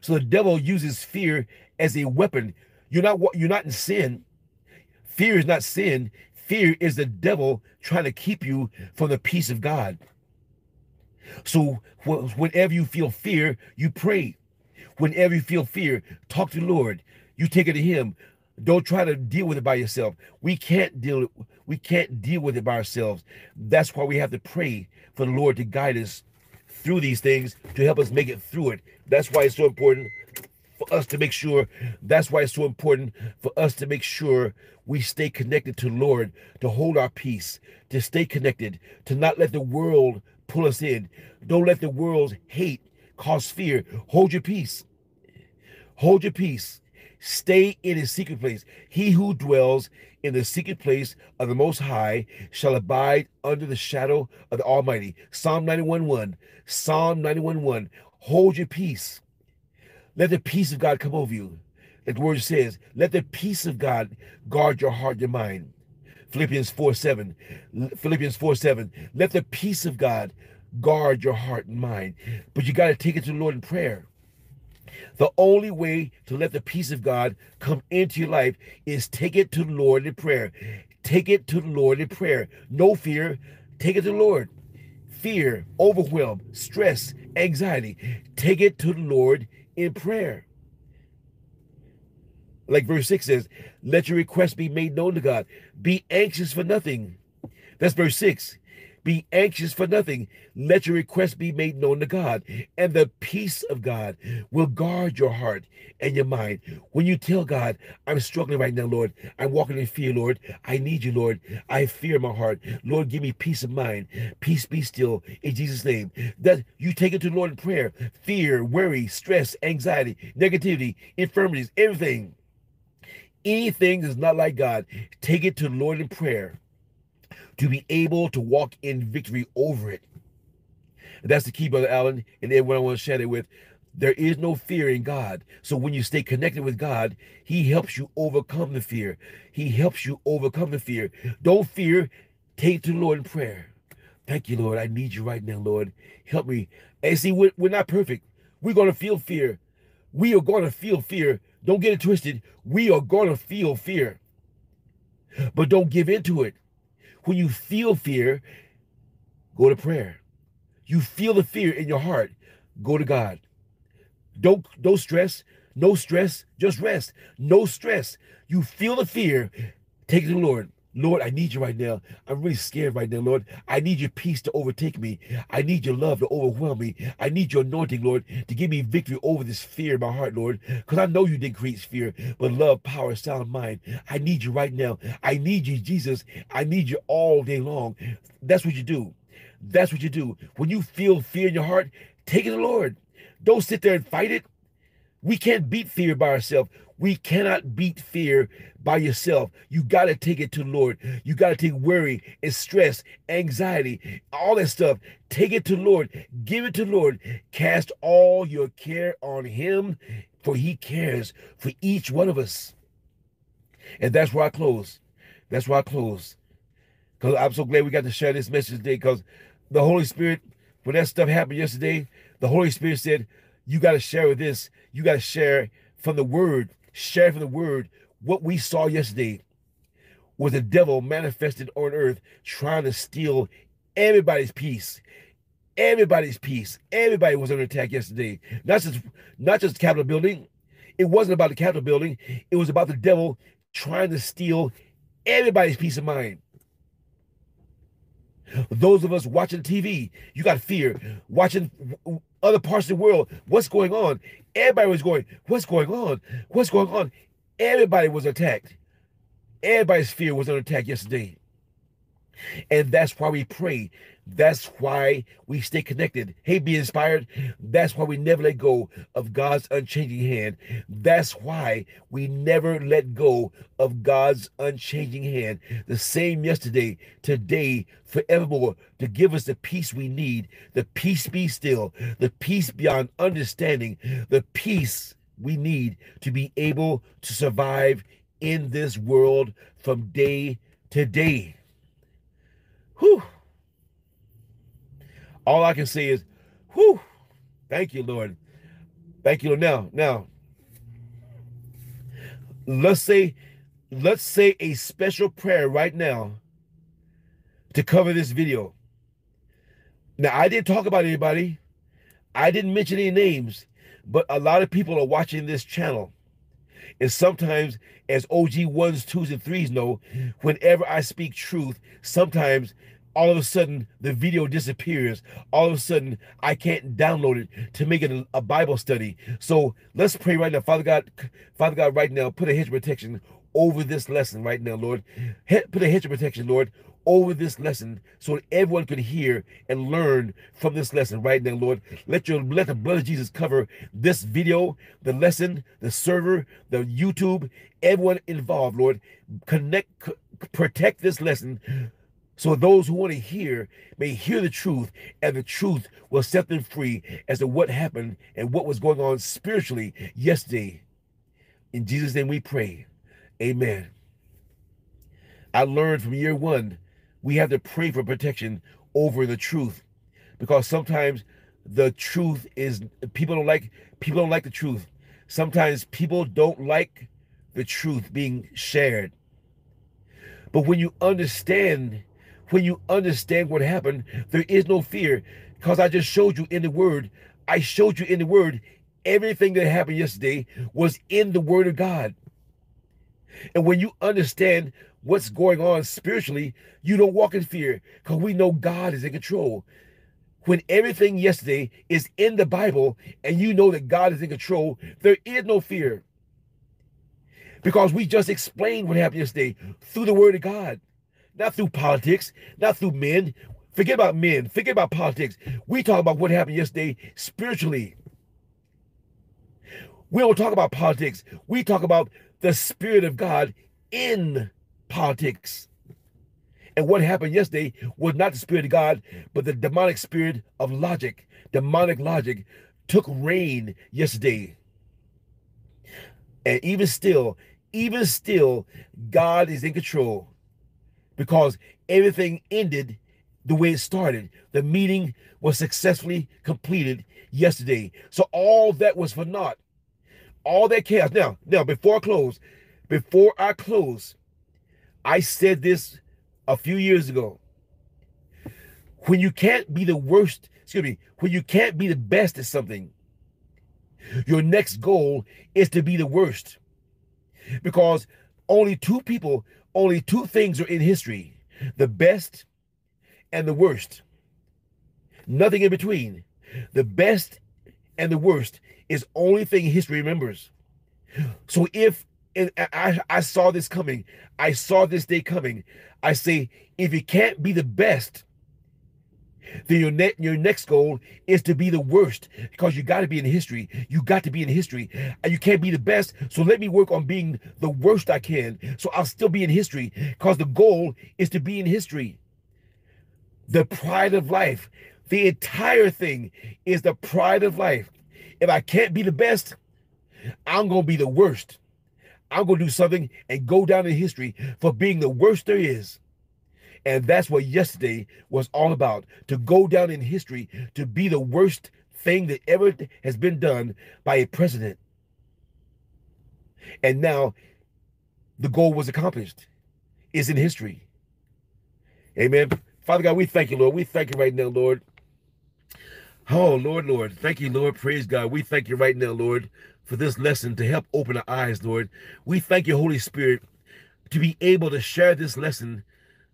So the devil uses fear as a weapon. You're not in sin. Fear is not sin. Fear is the devil trying to keep you from the peace of God. So whenever you feel fear, you pray. Whenever you feel fear, talk to the Lord. You take it to Him. Don't try to deal with it by yourself. We can't deal with it by ourselves. That's why we have to pray for the Lord to guide us through these things, to help us make it through it. That's why it's so important for us to make sure. That's why it's so important for us to make sure we stay connected to the Lord, to hold our peace, to stay connected, to not let the world pull us in. Don't let the world's hate cause fear. Hold your peace. Hold your peace. Stay in His secret place. He who dwells in the secret place of the Most High shall abide under the shadow of the Almighty. Psalm 91:1. Psalm 91:1. Hold your peace. Let the peace of God come over you. That word says, let the peace of God guard your heart, your mind. Philippians 4:7. Philippians 4:7. Let the peace of God guard your heart and mind. But you got to take it to the Lord in prayer. The only way to let the peace of God come into your life is take it to the Lord in prayer. Take it to the Lord in prayer. No fear. Take it to the Lord. Fear, overwhelm, stress, anxiety. Take it to the Lord in prayer. Like verse 6 says, let your request be made known to God. Be anxious for nothing. That's verse 6. Be anxious for nothing. Let your request be made known to God, and the peace of God will guard your heart and your mind. When you tell God, I'm struggling right now, Lord. I'm walking in fear, Lord. I need you, Lord. I fear my heart. Lord, give me peace of mind. Peace be still in Jesus' name. That you take it to the Lord in prayer. Fear, worry, stress, anxiety, negativity, infirmities, everything. Anything that's not like God, take it to the Lord in prayer, to be able to walk in victory over it. And that's the key, Brother Allen, and everyone I want to share it with. There is no fear in God. So when you stay connected with God, He helps you overcome the fear. He helps you overcome the fear. Don't fear. Take it to the Lord in prayer. Thank you, Lord. I need you right now, Lord. Help me. And see, we're not perfect. We're going to feel fear. We are going to feel fear. Don't get it twisted. We are going to feel fear. But don't give in to it. When you feel fear, go to prayer. You feel the fear in your heart, go to God. Don't stress. No stress. Just rest. No stress. You feel the fear, take it to the Lord. Lord, I need you right now. I'm really scared right now, Lord. I need your peace to overtake me. I need your love to overwhelm me. I need your anointing, Lord, to give me victory over this fear in my heart, Lord, because I know you didn't create fear, but love, power, sound mind. I need you right now. I need you, Jesus. I need you all day long. That's what you do. That's what you do. When you feel fear in your heart, take it to the Lord. Don't sit there and fight it. We can't beat fear by ourselves. We cannot beat fear by yourself. You got to take it to the Lord. You got to take worry and stress, anxiety, all that stuff. Take it to the Lord. Give it to the Lord. Cast all your care on Him, for He cares for each one of us. And that's where I close. That's where I close. Because I'm so glad we got to share this message today, because the Holy Spirit, when that stuff happened yesterday, the Holy Spirit said, you got to share with this. You got to share from the Word. Share from the Word. What we saw yesterday was the devil manifested on earth trying to steal everybody's peace. Everybody's peace. Everybody was under attack yesterday. Not just the Capitol building. It wasn't about the Capitol building. It was about the devil trying to steal everybody's peace of mind. Those of us watching TV, you got fear. Watching other parts of the world, what's going on? Everybody was going, what's going on? What's going on? Everybody was attacked. Everybody's fear was under attack yesterday. And that's why we pray. That's why we stay connected. Hey, be inspired. That's why we never let go of God's unchanging hand. That's why we never let go of God's unchanging hand. The same yesterday, today, forevermore, to give us the peace we need. The peace be still. The peace beyond understanding. The peace we need to be able to survive in this world from day to day. Whew. All I can say is, whew, thank you, Lord. Thank you, Lord. Now, let's say a special prayer right now to cover this video. Now, I didn't talk about anybody. I didn't mention any names, but a lot of people are watching this channel. And sometimes, as OG 1s, 2s, and 3s know, whenever I speak truth, sometimes all of a sudden the video disappears. All of a sudden, I can't download it to make it a Bible study. So let's pray right now. Father God, right now, put a hedge of protection over this lesson right now, Lord. Put a hedge of protection, Lord, over this lesson so that everyone could hear and learn from this lesson right now, Lord. Let the blood of Jesus cover this video, the lesson, the server, the YouTube, everyone involved, Lord. Protect this lesson so those who want to hear may hear the truth, and the truth will set them free as to what happened and what was going on spiritually yesterday. In Jesus' name we pray. Amen. I learned from year one, we have to pray for protection over the truth, because sometimes the truth is people don't like the truth. Sometimes people don't like the truth being shared. But when you understand what happened, there is no fear, because I just showed you in the Word. I showed you in the Word everything that happened yesterday was in the Word of God. And when you understand what's going on spiritually, you don't walk in fear, because we know God is in control. When everything yesterday is in the Bible and you know that God is in control, there is no fear, because we just explained what happened yesterday through the Word of God, not through politics, not through men. Forget about men. Forget about politics. We talk about what happened yesterday spiritually. We don't talk about politics. We talk about the Spirit of God in politics. And what happened yesterday was not the Spirit of God, but the demonic spirit of logic. Demonic logic took reign yesterday. And even still, God is in control, because everything ended the way it started. The meeting was successfully completed yesterday. So all that was for naught. All that chaos. Now, before I close, I said this a few years ago. When you can't be the best at something, your next goal is to be the worst. Because only two things are in history: the best and the worst. Nothing in between. The best and the worst is only thing history remembers. So I saw this coming. I saw this day coming. I say, if you can't be the best, then your next goal is to be the worst, because you got to be in history. You got to be in history. And you can't be the best, so let me work on being the worst I can, so I'll still be in history, because the goal is to be in history. The pride of life. The entire thing is the pride of life. If I can't be the best, I'm going to be the worst. I'm going to do something and go down in history for being the worst there is. And that's what yesterday was all about, to go down in history, to be the worst thing that ever has been done by a president. And now the goal was accomplished. It's in history. Amen. Father God, we thank you, Lord. We thank you right now, Lord. Oh, Lord. Thank you, Lord. Praise God. We thank you right now, Lord, for this lesson to help open our eyes, Lord. We thank you, Holy Spirit, to be able to share this lesson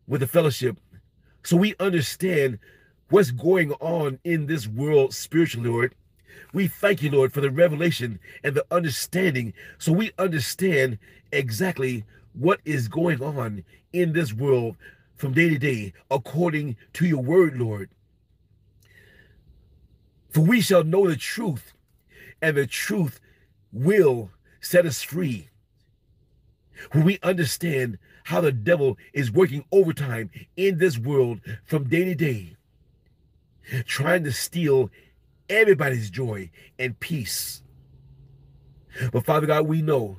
with the fellowship, So we understand what's going on in this world spiritually, Lord. We thank you, Lord, for the revelation and the understanding, so we understand exactly what is going on in this world from day to day according to your word, Lord. For we shall know the truth, and the truth will set us free. When we understand how the devil is working overtime in this world from day to day, trying to steal everybody's joy and peace. But Father God, we know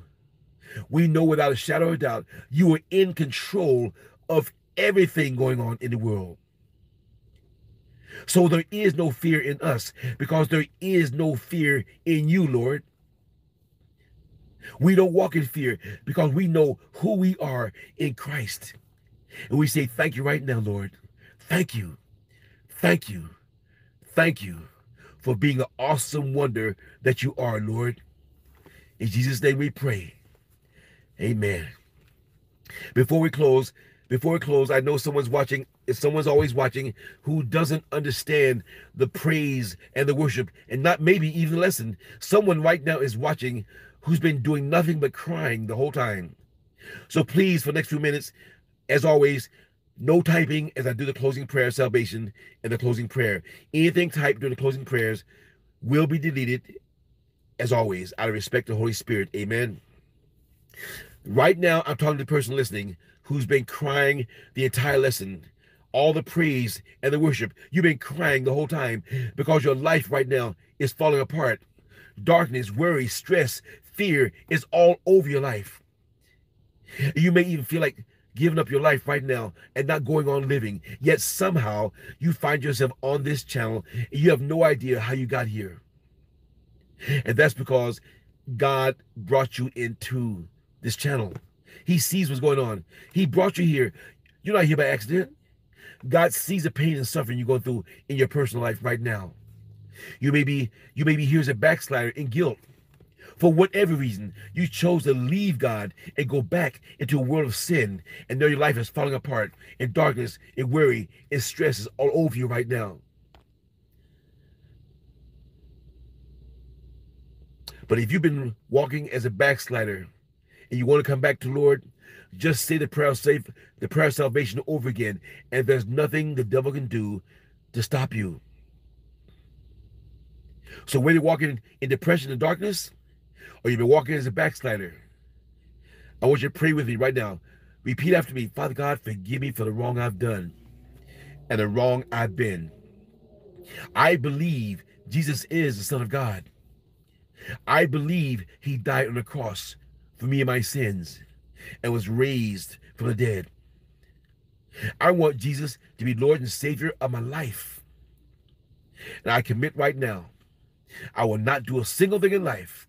without a shadow of a doubt, you are in control of everything going on in the world. So there is no fear in us, because there is no fear in you, Lord. We don't walk in fear, because we know who we are in Christ. And we say thank you right now, Lord. Thank you. Thank you. Thank you for being an awesome wonder that you are, Lord. In Jesus' name we pray. Amen. Before we close, I know someone's watching. Someone's always watching who doesn't understand the praise and the worship, and not maybe even listen. Someone right now is watching who's been doing nothing but crying the whole time. So please, for the next few minutes, as always, no typing as I do the closing prayer of salvation and the closing prayer. Anything typed during the closing prayers will be deleted, as always, out of respect to the Holy Spirit. Amen. Right now, I'm talking to the person listening who's been crying the entire lesson, all the praise and the worship. You've been crying the whole time because your life right now is falling apart. Darkness, worry, stress, fear is all over your life. You may even feel like giving up your life right now and not going on living. Yet somehow you find yourself on this channel and you have no idea how you got here. And that's because God brought you into this channel. He sees what's going on. He brought you here. You're not here by accident. God sees the pain and suffering you're going through in your personal life right now. You may be here as a backslider in guilt. For whatever reason, you chose to leave God and go back into a world of sin, and now your life is falling apart, and darkness and worry and stress is all over you right now. But if you've been walking as a backslider and you want to come back to the Lord, just say the prayer of salvation over again, and there's nothing the devil can do to stop you. So whether you're walking in depression and darkness, or you've been walking as a backslider, I want you to pray with me right now. Repeat after me. Father God, forgive me for the wrong I've done and the wrong I've been. I believe Jesus is the Son of God. I believe he died on the cross for me and my sins and was raised from the dead. I want Jesus to be Lord and Savior of my life. And I commit right now, I will not do a single thing in life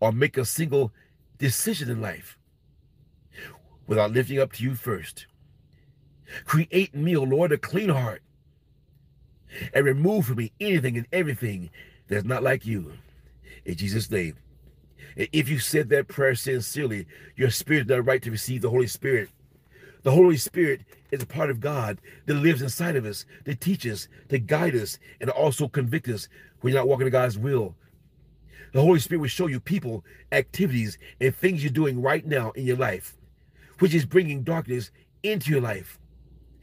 or make a single decision in life without lifting up to you first. Create in me, O Lord, a clean heart, and remove from me anything and everything that's not like you. In Jesus' name. And if you said that prayer sincerely, your spirit is not right to receive the Holy Spirit. The Holy Spirit is a part of God that lives inside of us, that teaches, to guide us, and also convict us when you're not walking in God's will. The Holy Spirit will show you people, activities, and things you're doing right now in your life, which is bringing darkness into your life.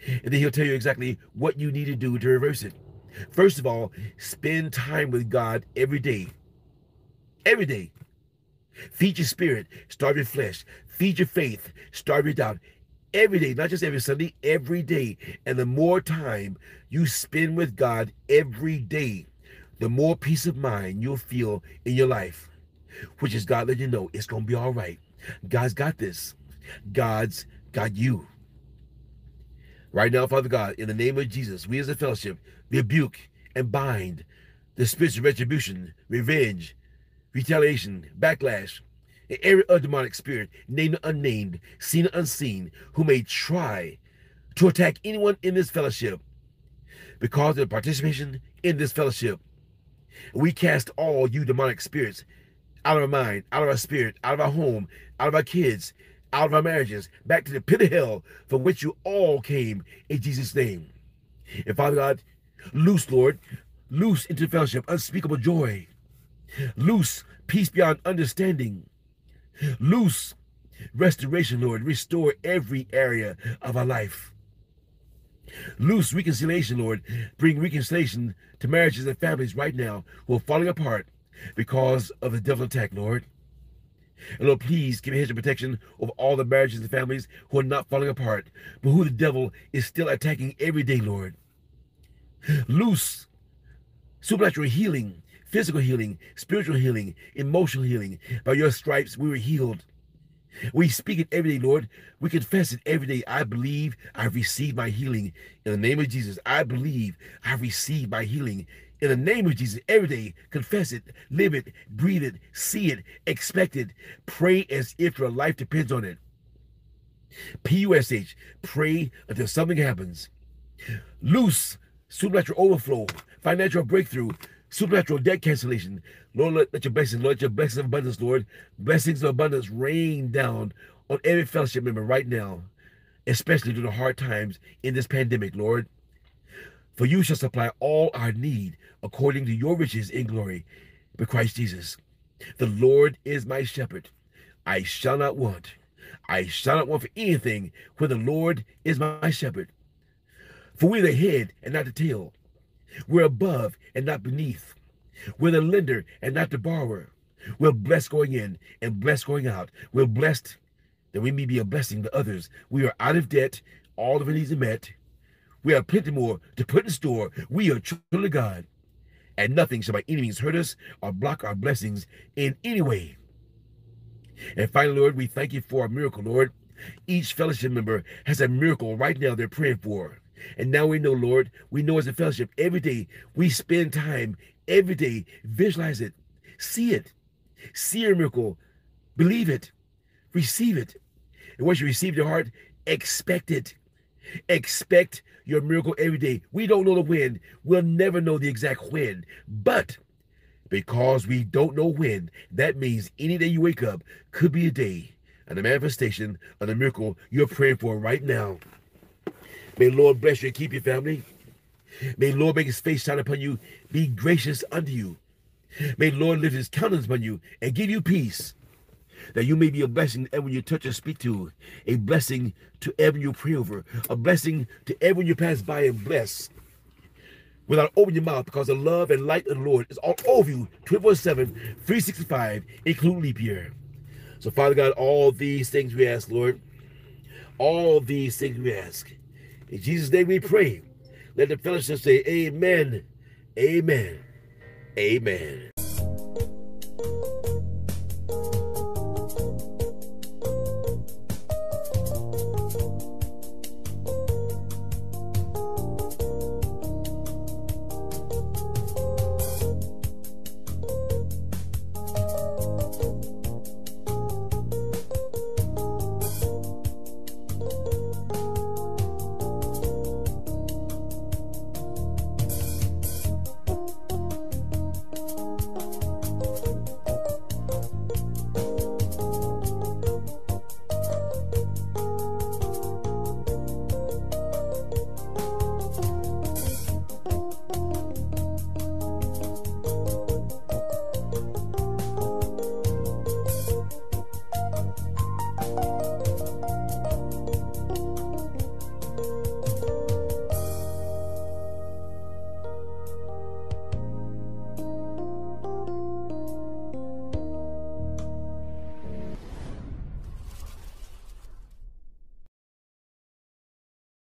And then he'll tell you exactly what you need to do to reverse it. First of all, spend time with God every day. Every day. Feed your spirit, starve your flesh. Feed your faith, starve your doubt. Every day, not just every Sunday, every day. And the more time you spend with God every day, the more peace of mind you'll feel in your life, which is God letting you know it's going to be all right. God's got this. God's got you. Right now, Father God, in the name of Jesus, we as a fellowship rebuke and bind the spirits of retribution, revenge, retaliation, backlash, and every other demonic spirit, named or unnamed, seen or unseen, who may try to attack anyone in this fellowship because of their participation in this fellowship. We cast all you demonic spirits out of our mind, out of our spirit, out of our home, out of our kids, out of our marriages, back to the pit of hell from which you all came, in Jesus' name. And Father God, loose, Lord, loose into fellowship, unspeakable joy. Loose peace beyond understanding. Loose restoration, Lord. Restore every area of our life. Loose reconciliation, Lord. Bring reconciliation to marriages and families right now who are falling apart because of the devil attack, Lord. And Lord, please give a hedge of protection over all the marriages and families who are not falling apart, but who the devil is still attacking every day, Lord. Loose supernatural healing, physical healing, spiritual healing, emotional healing. By your stripes we were healed. We speak it every day, Lord. We confess it every day. I believe I've received my healing in the name of Jesus. I believe I've received my healing in the name of Jesus. Every day, confess it, live it, breathe it, see it, expect it. Pray as if your life depends on it. P-U-S-H, pray until something happens. Loose supernatural overflow, financial breakthrough, supernatural debt cancellation. Lord, let your blessings, Lord, let your blessings of abundance, Lord, blessings of abundance rain down on every fellowship member right now, especially during the hard times in this pandemic, Lord. For you shall supply all our need according to your riches in glory by Christ Jesus. The Lord is my shepherd. I shall not want. I shall not want for anything, for the Lord is my shepherd. For we're the head and not the tail. We're above and not beneath. We're the lender and not the borrower. We're blessed going in and blessed going out. We're blessed that we may be a blessing to others. We are out of debt. All of our needs are met. We have plenty more to put in store. We are children of God. And nothing shall by any means hurt us or block our blessings in any way. And finally, Lord, we thank you for a miracle, Lord. Each fellowship member has a miracle right now they're praying for. And now we know, Lord, we know as a fellowship every day we spend time every day. Visualize it. See it. See your miracle. Believe it. Receive it. And once you receive your heart, expect it. Expect your miracle every day. We don't know the when. We'll never know the exact when. But because we don't know when, that means any day you wake up could be a day and a manifestation of the miracle you're praying for right now. May the Lord bless you and keep your family. May the Lord make his face shine upon you, be gracious unto you. May the Lord lift his countenance upon you and give you peace, that you may be a blessing to everyone you touch or speak to, a blessing to everyone you pray over, a blessing to everyone you pass by and bless. Without opening your mouth, because the love and light of the Lord is all over you, 24/7, 365, including leap year. So, Father God, all these things we ask, Lord, all these things we ask. In Jesus' name we pray. Let the fellowship say, amen, amen, amen.